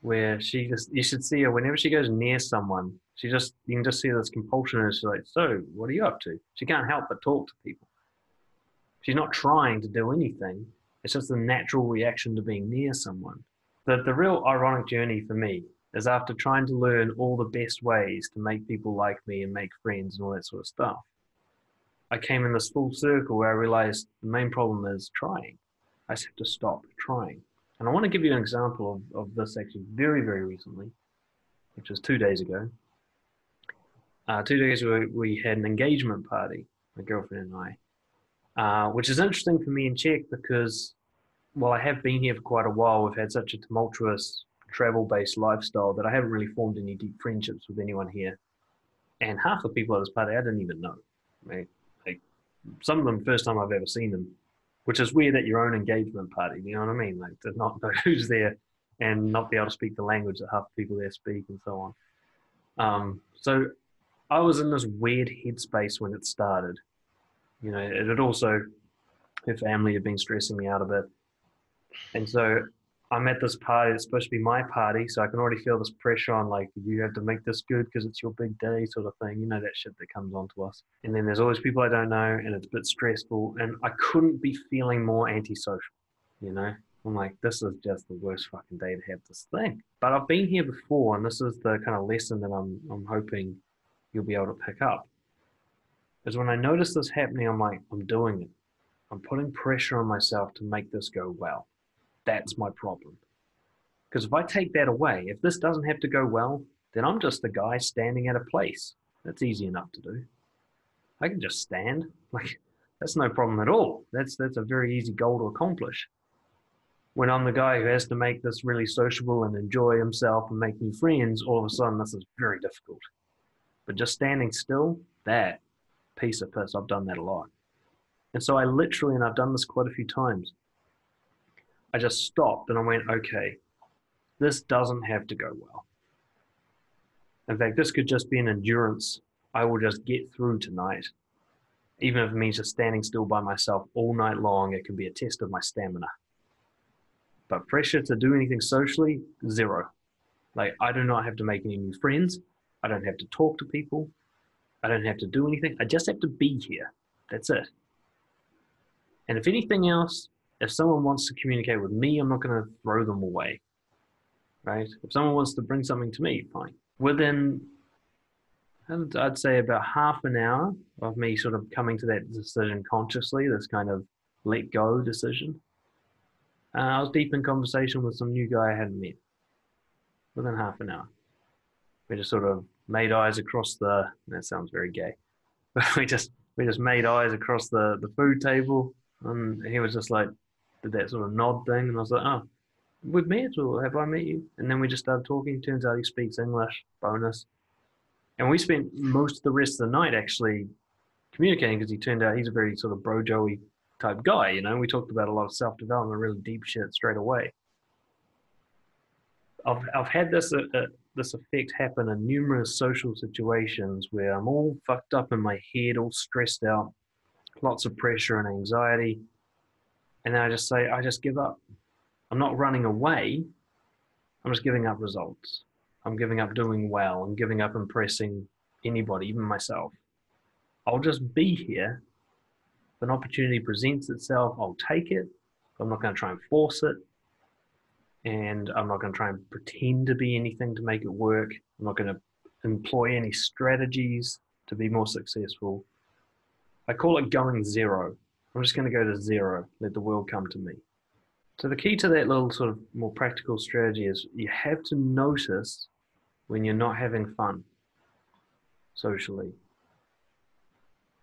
where she just, you should see her whenever she goes near someone, she just, you can just see this compulsion, and she's like, so what are you up to? She can't help but talk to people. She's not trying to do anything. It's just a natural reaction to being near someone. The, the real ironic journey for me is after trying to learn all the best ways to make people like me and make friends and all that sort of stuff, I came in this full circle where I realized the main problem is trying. I just have to stop trying. And I want to give you an example of, of this actually very, very recently, which was two days ago. Uh, two days ago, we had an engagement party, my girlfriend and I. Uh, which is interesting for me in Czech because, while I have been here for quite a while, we've had such a tumultuous travel-based lifestyle that I haven't really formed any deep friendships with anyone here. And half the people at this party I didn't even know. I mean, like, some of them, first time I've ever seen them, which is weird at your own engagement party, you know what I mean? Like, to not know who's there and not be able to speak the language that half the people there speak and so on. Um, so I was in this weird headspace when it started. You know, it had also, her family had been stressing me out a bit. And so I'm at this party, it's supposed to be my party, so I can already feel this pressure on, like, you have to make this good because it's your big day sort of thing. You know, that shit that comes onto us. And then there's always people I don't know, and it's a bit stressful. And I couldn't be feeling more antisocial, you know? I'm like, this is just the worst fucking day to have this thing. But I've been here before, and this is the kind of lesson that I'm, I'm hoping you'll be able to pick up. Is when I notice this happening, I'm like, I'm doing it. I'm putting pressure on myself to make this go well. That's my problem. Because if I take that away, if this doesn't have to go well, then I'm just the guy standing at a place. That's easy enough to do. I can just stand. Like, that's no problem at all. That's, that's a very easy goal to accomplish. When I'm the guy who has to make this really sociable and enjoy himself and make new friends, all of a sudden this is very difficult. But just standing still, that piece of piss, I've done that a lot. And so I literally, and I've done this quite a few times, I just stopped and I went, okay, this doesn't have to go well. In fact, this could just be an endurance. I will just get through tonight. Even if it means just standing still by myself all night long, it can be a test of my stamina. But pressure to do anything socially, zero. Like, I do not have to make any new friends. I don't have to talk to people. I don't have to do anything. I just have to be here. That's it. And if anything else, if someone wants to communicate with me, I'm not going to throw them away, right? If someone wants to bring something to me, fine. Within, I'd say about half an hour of me sort of coming to that decision consciously, this kind of let go decision, uh, I was deep in conversation with some new guy I hadn't met. Within half an hour. We just sort of made eyes across the, that sounds very gay, but we just we just made eyes across the, the food table, and he was just like, did that sort of nod thing, and I was like, oh, we've met, or have I met you? And then we just started talking. Turns out he speaks English, bonus. And we spent most of the rest of the night actually communicating, because he turned out he's a very sort of brojoey type guy, you know. We talked about a lot of self-development, really deep shit straight away. I've, I've had this uh, uh, this effect happen in numerous social situations where I'm all fucked up in my head, all stressed out, lots of pressure and anxiety. And then I just say, I just give up. I'm not running away. I'm just giving up results. I'm giving up doing well. I'm giving up impressing anybody, even myself. I'll just be here. If an opportunity presents itself, I'll take it. I'm not going to try and force it. and I'm not going to try and pretend to be anything to make it work. I'm not going to employ any strategies to be more successful. I call it going zero. I'm just going to go to zero, let the world come to me. So the key to that little sort of more practical strategy is you have to notice when you're not having fun socially.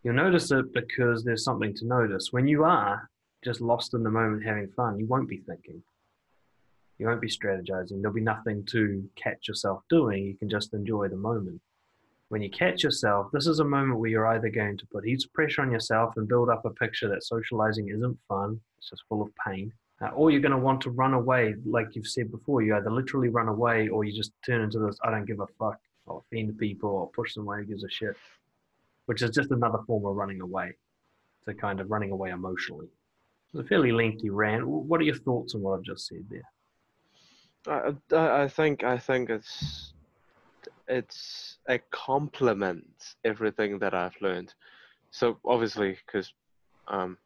You'll notice it because there's something to notice. When you are just lost in the moment having fun, you won't be thinking. You won't be strategizing. There'll be nothing to catch yourself doing. You can just enjoy the moment. When you catch yourself, this is a moment where you're either going to put heaps of pressure on yourself and build up a picture that socializing isn't fun, it's just full of pain, uh, or you're going to want to run away, like you've said before. You either literally run away or you just turn into this, I don't give a fuck, I'll offend people, I'll push them away, who gives a shit, which is just another form of running away. It's a kind of running away emotionally. It's a fairly lengthy rant. What are your thoughts on what I've just said there? I, I think I think it's it's a complement everything that I've learned. So obviously, because um,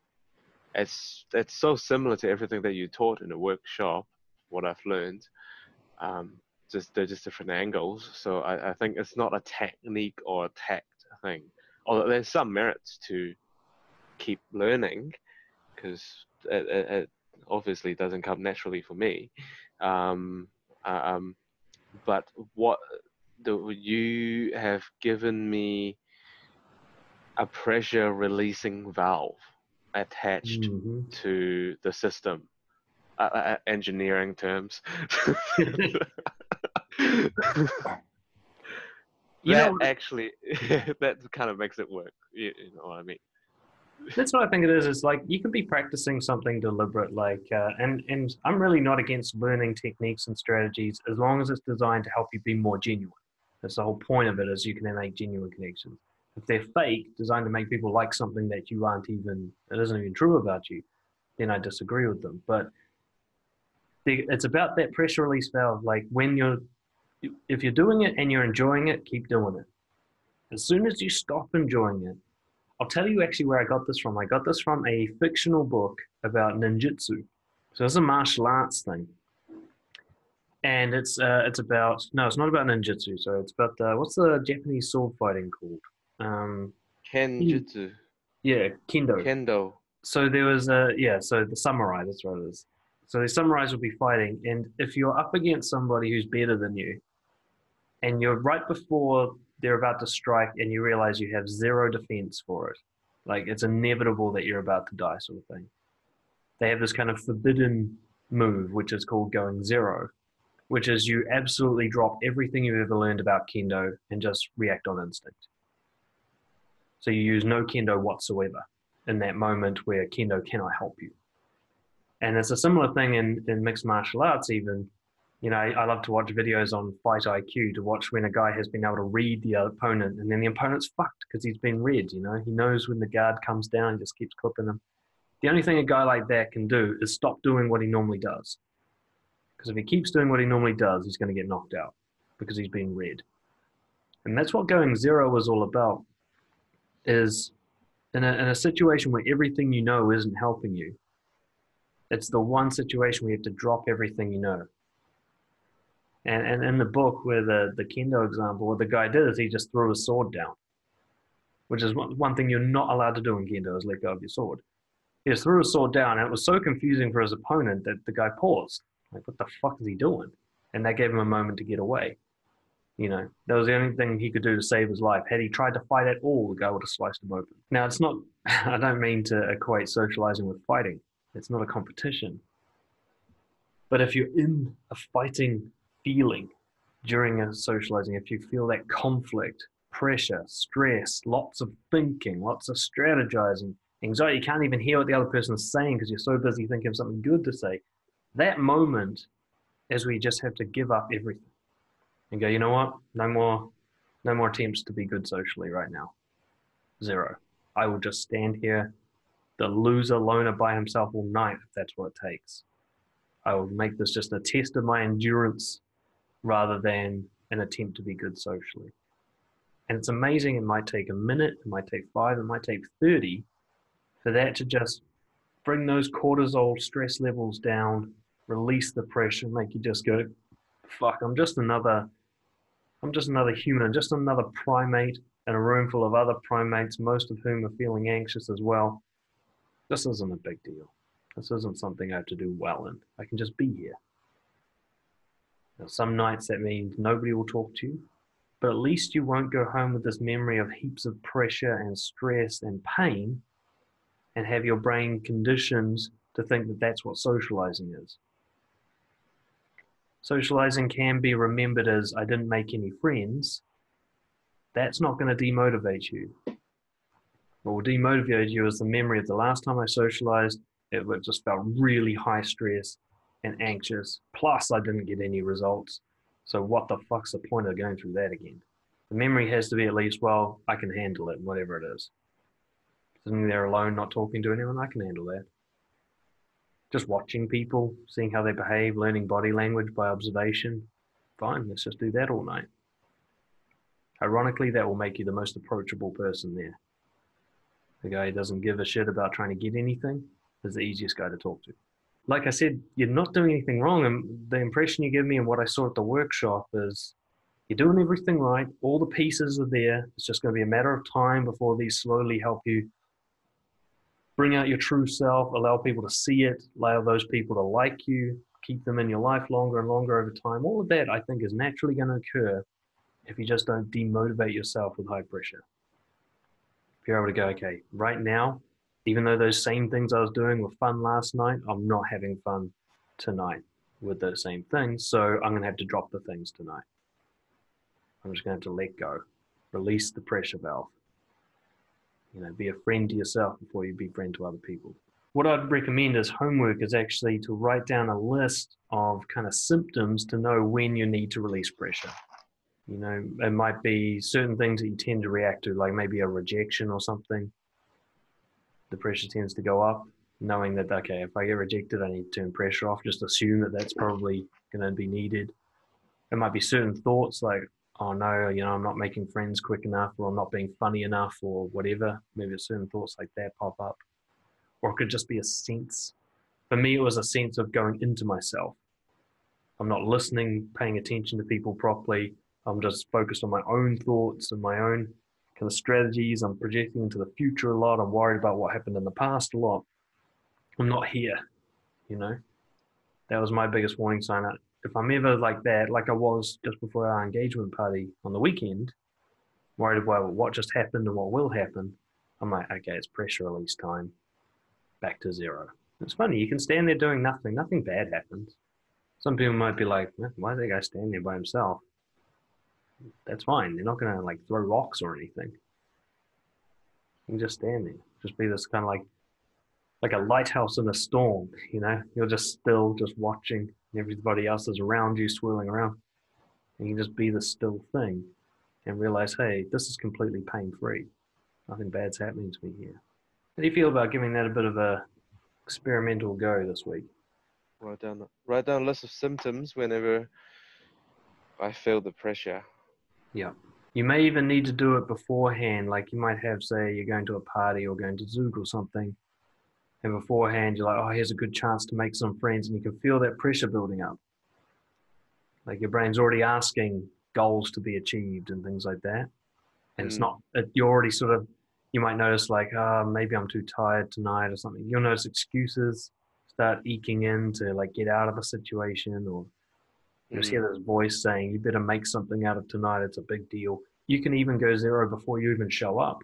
it's it's so similar to everything that you taught in a workshop. What I've learned, um, just they're just different angles. So I, I think it's not a technique or a tact thing. Although there's some merits to keep learning, because it, it, it obviously doesn't come naturally for me. Um, um, but what the, you have given me a pressure releasing valve attached mm-hmm. to the system, uh, uh, engineering terms. Yeah, actually, that kind of makes it work. You, you know what I mean? That's what I think it is. It's like you can be practicing something deliberate, like, uh, and and I'm really not against learning techniques and strategies as long as it's designed to help you be more genuine. That's the whole point of it, is you can make genuine connections. If they're fake, designed to make people like something that you aren't even, it isn't even true about you, then I disagree with them. But the, it's about that pressure release valve. Like when you're, if you're doing it and you're enjoying it, keep doing it. As soon as you stop enjoying it, I'll tell you actually where I got this from. I got this from a fictional book about ninjutsu. So it's a martial arts thing. And it's uh, it's about, no, it's not about ninjutsu. So it's about, uh, what's the Japanese sword fighting called? Um, Kenjutsu. Yeah, Kendo. Kendo. So there was, a, yeah, so the samurai, that's what it is. So the samurais will be fighting. And if you're up against somebody who's better than you, and you're right before they're about to strike and you realize you have zero defense for it, like it's inevitable that you're about to die sort of thing. They have this kind of forbidden move, which is called going zero, which is you absolutely drop everything you've ever learned about Kendo and just react on instinct. So you use no Kendo whatsoever in that moment where Kendo cannot help you. And it's a similar thing in, in mixed martial arts even. You know, I love to watch videos on Fight I Q to watch when a guy has been able to read the opponent and then the opponent's fucked because he's been read, you know. He knows when the guard comes down, he just keeps clipping him. The only thing a guy like that can do is stop doing what he normally does. Because if he keeps doing what he normally does, he's going to get knocked out because he's been read. And that's what going zero is all about, is in a, in a situation where everything you know isn't helping you, it's the one situation where you have to drop everything you know. And, and in the book, where the, the Kendo example, what the guy did is he just threw his sword down, which is one, one thing you're not allowed to do in Kendo, is let go of your sword. He just threw his sword down, and it was so confusing for his opponent that the guy paused. Like, what the fuck is he doing? And that gave him a moment to get away. You know, that was the only thing he could do to save his life. Had he tried to fight at all, the guy would have sliced him open. Now, it's not, I don't mean to equate socializing with fighting. It's not a competition. But if you're in a fighting feeling during a socializing, if you feel that conflict, pressure, stress, lots of thinking, lots of strategizing, anxiety, you can't even hear what the other person is saying because you're so busy thinking of something good to say, that moment is where you just have to give up everything and go, you know what, no more no more attempts to be good socially right now. Zero. I will just stand here, the loser loner by himself all night, if that's what it takes. I will make this just a test of my endurance rather than an attempt to be good socially. And it's amazing. It might take a minute. It might take five. It might take thirty for that to just bring those cortisol stress levels down, release the pressure, make you just go, fuck, I'm just another, I'm just another human, just another primate in a room full of other primates, most of whom are feeling anxious as well. This isn't a big deal. This isn't something I have to do well in. I can just be here. Now, some nights that means nobody will talk to you, but at least you won't go home with this memory of heaps of pressure and stress and pain and have your brain conditioned to think that that's what socializing is. Socializing can be remembered as, I didn't make any friends. That's not going to demotivate you. What will demotivate you is the memory of the last time I socialized, it just felt really high stress and anxious, plus I didn't get any results. So what the fuck's the point of going through that again? The memory has to be at least, well, I can handle it, whatever it is. Sitting there alone, not talking to anyone, I can handle that. Just watching people, seeing how they behave, learning body language by observation. Fine, let's just do that all night. Ironically, that will make you the most approachable person there. The guy who doesn't give a shit about trying to get anything is the easiest guy to talk to. Like I said, you're not doing anything wrong. And the impression you give me and what I saw at the workshop is you're doing everything right. All the pieces are there. It's just going to be a matter of time before these slowly help you bring out your true self, allow people to see it, allow those people to like you, keep them in your life longer and longer over time. All of that, I think, is naturally going to occur if you just don't demotivate yourself with high pressure. If you're able to go, okay, right now, even though those same things I was doing were fun last night, I'm not having fun tonight with those same things, so I'm going to have to drop the things tonight. I'm just going to have to let go, release the pressure valve. You know, be a friend to yourself before you be a friend to other people. What I'd recommend as homework is actually to write down a list of kind of symptoms to know when you need to release pressure. You know, it might be certain things that you tend to react to, like maybe a rejection or something. The pressure tends to go up, knowing that, okay, if I get rejected, I need to turn pressure off. Just assume that that's probably going to be needed. There might be certain thoughts like, oh no, you know, I'm not making friends quick enough, or I'm not being funny enough, or whatever. Maybe certain thoughts like that pop up. Or it could just be a sense. For me, it was a sense of going into myself. I'm not listening, paying attention to people properly. I'm just focused on my own thoughts and my own kind of strategies. I'm projecting into the future a lot. I'm worried about what happened in the past a lot. I'm not here, you know. That was my biggest warning sign. If I'm ever like that, like I was just before our engagement party on the weekend, worried about what just happened and what will happen, I'm like, okay, it's pressure release time, back to zero. It's funny, you can stand there doing nothing. Nothing bad happens. Some people might be like, why is that guy standing there by himself? That's fine. They're not going to like throw rocks or anything. You can just stand there. Just be this kind of like, like a lighthouse in a storm, you know? You're just still, just watching. Everybody else is around you, swirling around. And you just be the still thing and realize, hey, this is completely pain-free. Nothing bad's happening to me here. How do you feel about giving that a bit of a experimental go this week? Write down, write down a list of symptoms whenever I feel the pressure. Yeah. You may even need to do it beforehand. Like you might have, say, you're going to a party or going to Zoog or something. And beforehand, you're like, oh, here's a good chance to make some friends. And you can feel that pressure building up. Like your brain's already asking goals to be achieved and things like that. And mm. it's not, it, you're already sort of, you might notice like, oh, maybe I'm too tired tonight or something. You'll notice excuses start eking in to like get out of a situation, or you just hear this voice saying, you better make something out of tonight. It's a big deal. You can even go zero before you even show up.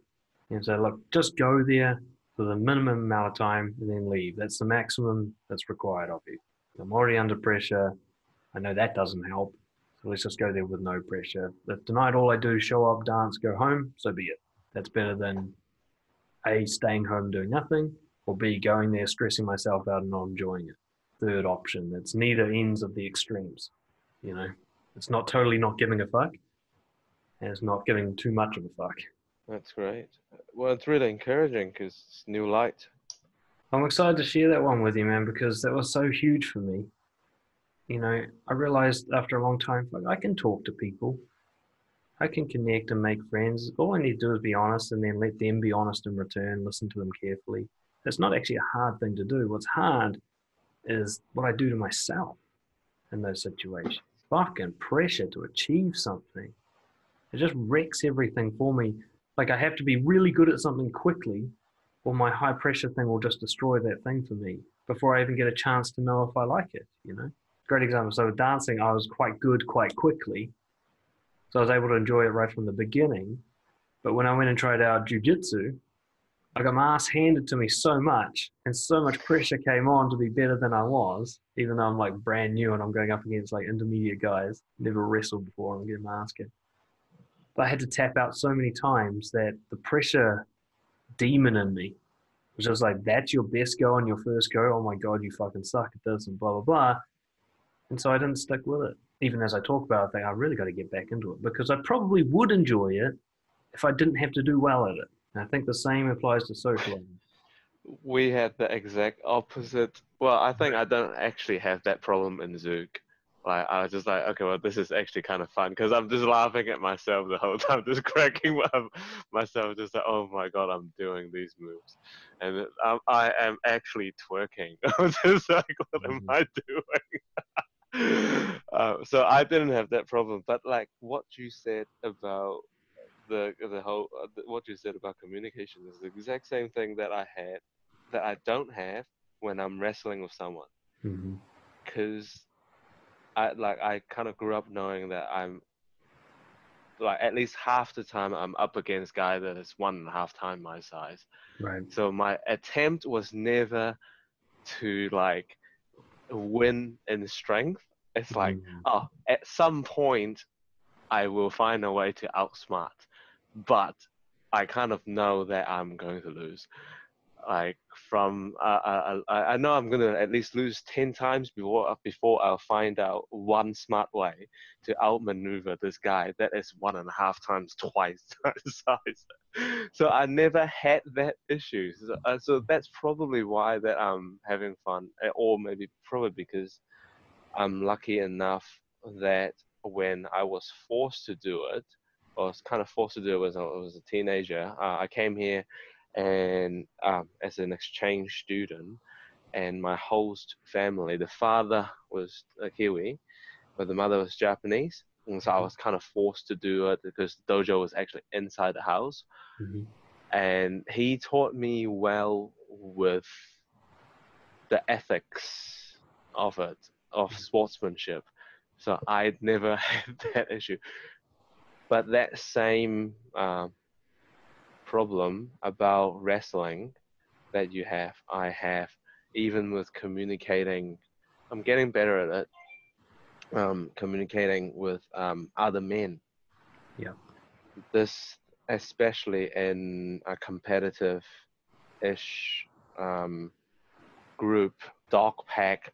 And say, look, just go there for the minimum amount of time and then leave. That's the maximum that's required of you. I'm already under pressure. I know that doesn't help. So let's just go there with no pressure. If tonight all I do, show up, dance, go home, so be it. That's better than A, staying home doing nothing, or B, going there, stressing myself out and not enjoying it. Third option. That's neither ends of the extremes. You know, it's not totally not giving a fuck, and it's not giving too much of a fuck. That's great. Well, it's really encouraging because it's new light. I'm excited to share that one with you, man, because that was so huge for me. You know, I realized after a long time, like, I can talk to people. I can connect and make friends. All I need to do is be honest and then let them be honest in return, listen to them carefully. It's not actually a hard thing to do. What's hard is what I do to myself in those situations. Fucking pressure to achieve something. It just wrecks everything for me. Like I have to be really good at something quickly, or my high pressure thing will just destroy that thing for me before I even get a chance to know if I like it, you know? Great example. So with dancing, I was quite good quite quickly. So I was able to enjoy it right from the beginning. But when I went and tried out jiu-jitsu, I got my ass handed to me so much, and so much pressure came on to be better than I was, even though I'm like brand new and I'm going up against like intermediate guys, never wrestled before, I'm getting my ass kicked. But I had to tap out so many times that the pressure demon in me was just like, that's your best go on your first go. Oh my God, you fucking suck at this and blah, blah, blah. And so I didn't stick with it. Even as I talk about it, I think I really got to get back into it, because I probably would enjoy it if I didn't have to do well at it. I think the same applies to socializing. We had the exact opposite. Well, I think I don't actually have that problem in Zook. Like, I was just like, okay, well, this is actually kind of fun, because I'm just laughing at myself the whole time, just cracking myself, just like, oh my God, I'm doing these moves. And um, I am actually twerking. I was just like, what am I doing? uh, so I didn't have that problem. But like what you said about The, the whole uh, the, what you said about communication is the exact same thing that I had, that I don't have when I'm wrestling with someone, because mm-hmm. I like I kind of grew up knowing that I'm like at least half the time I'm up against guy that is one and a half time my size, right? So my attempt was never to like win in strength. It's mm-hmm. like, oh, at some point I will find a way to outsmart, but I kind of know that I'm going to lose. Like from, uh, I, I know I'm going to at least lose ten times before before I'll find out one smart way to outmaneuver this guy that is one and a half times twice size. So I never had that issue. So, uh, so that's probably why that I'm having fun, or maybe probably because I'm lucky enough that when I was forced to do it, or I was kind of forced to do it when I was a teenager, uh, I came here and um, as an exchange student, and my host family, the father was a Kiwi, but the mother was Japanese, and so I was kind of forced to do it because the dojo was actually inside the house, mm-hmm. and he taught me well with the ethics of it, of sportsmanship. So I'd never had that issue. But that same um, problem about wrestling that you have, I have, even with communicating. I'm getting better at it, um, communicating with um, other men. Yeah. This, especially in a competitive-ish um, group, dog pack,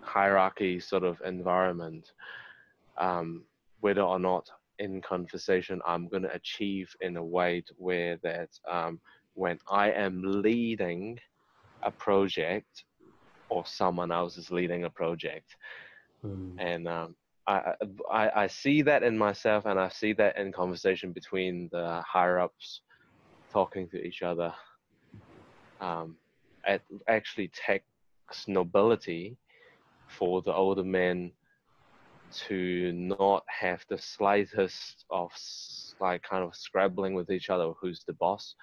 hierarchy sort of environment, um, whether or not in conversation I'm going to achieve in a way where that um, when I am leading a project or someone else is leading a project, mm. and um, I, I, I see that in myself, and I see that in conversation between the higher-ups talking to each other. Um, it actually takes nobility for the older men to not have the slightest of like kind of scrabbling with each other, who's the boss,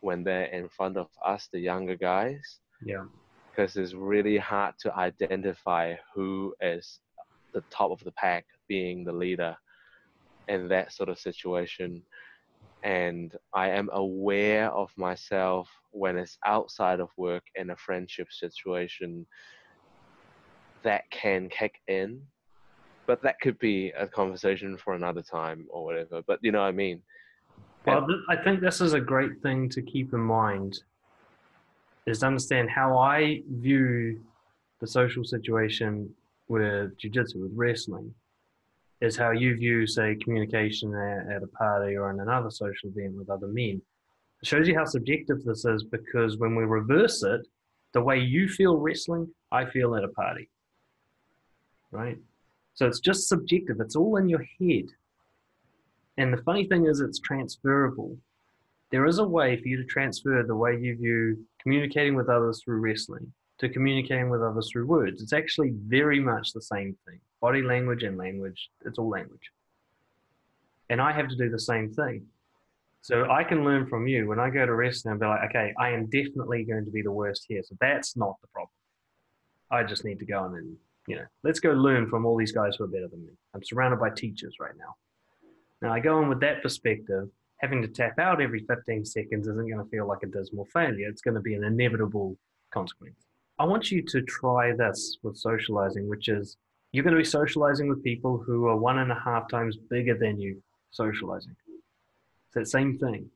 when they're in front of us, the younger guys. Yeah. Because it's really hard to identify who is the top of the pack, being the leader in that sort of situation. And I am aware of myself when it's outside of work in a friendship situation. That can kick in, but that could be a conversation for another time or whatever. But you know what I mean? Well, I think this is a great thing to keep in mind, is to understand how I view the social situation with jiu-jitsu, with wrestling, is how you view, say, communication at a party or in another social event with other men. It shows you how subjective this is, because when we reverse it, the way you feel wrestling, I feel at a party. Right? So it's just subjective. It's all in your head. And the funny thing is, it's transferable. There is a way for you to transfer the way you view communicating with others through wrestling to communicating with others through words. It's actually very much the same thing. Body language and language, it's all language. And I have to do the same thing. So I can learn from you. When I go to wrestling, I'll be like, okay, I am definitely going to be the worst here. So that's not the problem. I just need to go on and, you know, let's go learn from all these guys who are better than me. I'm surrounded by teachers right now. Now I go in with that perspective. Having to tap out every fifteen seconds isn't going to feel like a dismal failure. It's going to be an inevitable consequence. I want you to try this with socializing, which is you're going to be socializing with people who are one and a half times bigger than you socializing. It's that same thing.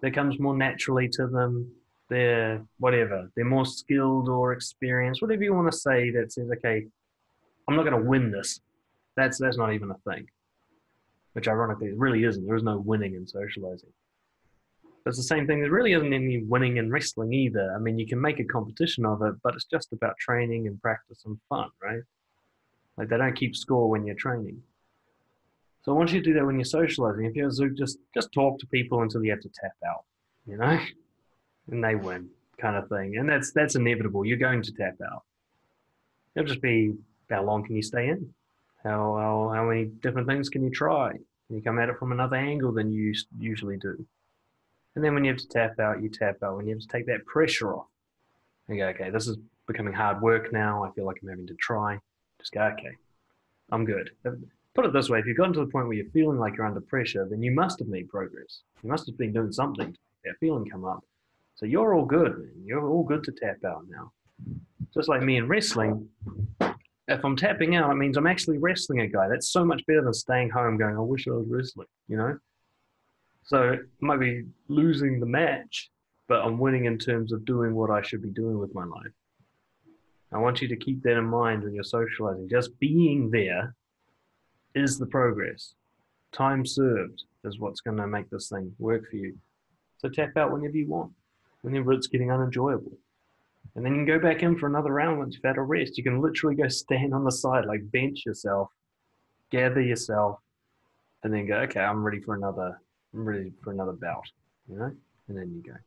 That comes more naturally to them. They're whatever. They're more skilled or experienced, whatever you want to say that says, okay, I'm not going to win this. That's, that's not even a thing. Which ironically it really isn't. There is no winning in socializing. It's the same thing. There really isn't any winning in wrestling either. I mean, you can make a competition of it, but it's just about training and practice and fun, right? Like they don't keep score when you're training. So I want you to do that when you're socializing. If you're a Zook, just, just talk to people until you have to tap out, you know? And they win kind of thing. And that's, that's inevitable. You're going to tap out. It'll just be how long can you stay in? How, how, how many different things can you try? Can you come at it from another angle than you usually do? And then when you have to tap out, you tap out. When you have to take that pressure off, you go, okay, this is becoming hard work now. I feel like I'm having to try. Just go, okay, I'm good. Put it this way, if you've gotten to the point where you're feeling like you're under pressure, then you must have made progress. You must have been doing something to make that feeling come up. So you're all good, man. You're all good to tap out now. Just like me in wrestling, if I'm tapping out, it means I'm actually wrestling a guy. That's so much better than staying home going, I wish I was wrestling, you know? So I might be losing the match, but I'm winning in terms of doing what I should be doing with my life. I want you to keep that in mind when you're socializing. Just being there is the progress. Time served is what's going to make this thing work for you. So tap out whenever you want, whenever it's getting unenjoyable. And then you can go back in for another round once you've had a rest. You can literally go stand on the side, like bench yourself, gather yourself, and then go, okay, I'm ready for another I'm ready for another bout, you know? And then you go.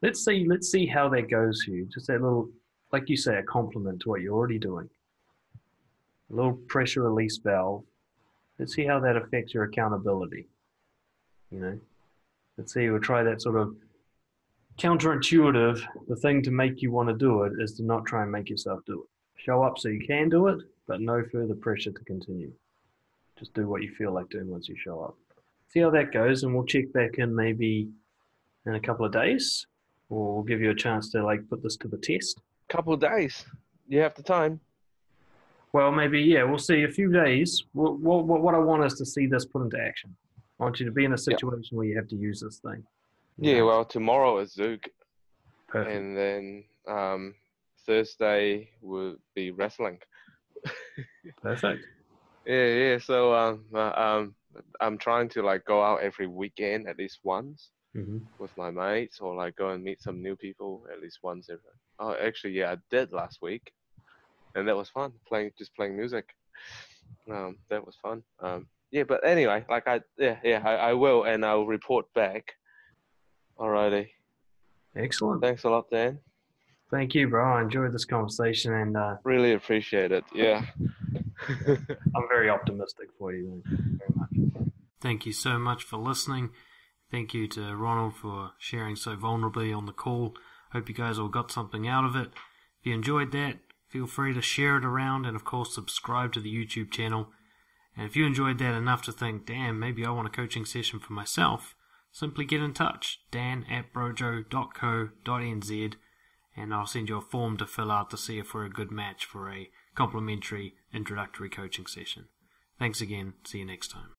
Let's see, let's see how that goes for you. Just that little, like you say, a compliment to what you're already doing. A little pressure release valve. Let's see how that affects your accountability. You know? Let's see, we'll try that sort of counterintuitive, the thing to make you want to do it is to not try and make yourself do it. Show up so you can do it, but no further pressure to continue. Just do what you feel like doing once you show up. See how that goes, and we'll check back in maybe in a couple of days, or we'll give you a chance to like put this to the test. Couple of days? You have the time. Well, maybe, yeah, we'll see a few days. What, what, what I want is to see this put into action. I want you to be in a situation yep. where you have to use this thing. Yeah, well, tomorrow is Zook. Perfect. And then um, Thursday will be wrestling. Perfect. Yeah, yeah. So um, uh, um, I'm trying to like go out every weekend at least once mm-hmm. with my mates, or like go and meet some new people at least once every. Oh, actually, yeah, I did last week, and that was fun. Playing, just playing music. Um, that was fun. Um, yeah, but anyway, like I, yeah, yeah, I, I will, and I'll report back. Alrighty. Excellent. Thanks a lot, Dan. Thank you, bro. I enjoyed this conversation and uh, really appreciate it. Yeah. I'm very optimistic for you. Thank you very much. Thank you so much for listening. Thank you to Ronald for sharing so vulnerably on the call. Hope you guys all got something out of it. If you enjoyed that, feel free to share it around and, of course, subscribe to the YouTube channel. And if you enjoyed that enough to think, damn, maybe I want a coaching session for myself, simply get in touch, dan at brojo dot co dot n z, and I'll send you a form to fill out to see if we're a good match for a complimentary introductory coaching session. Thanks again. See you next time.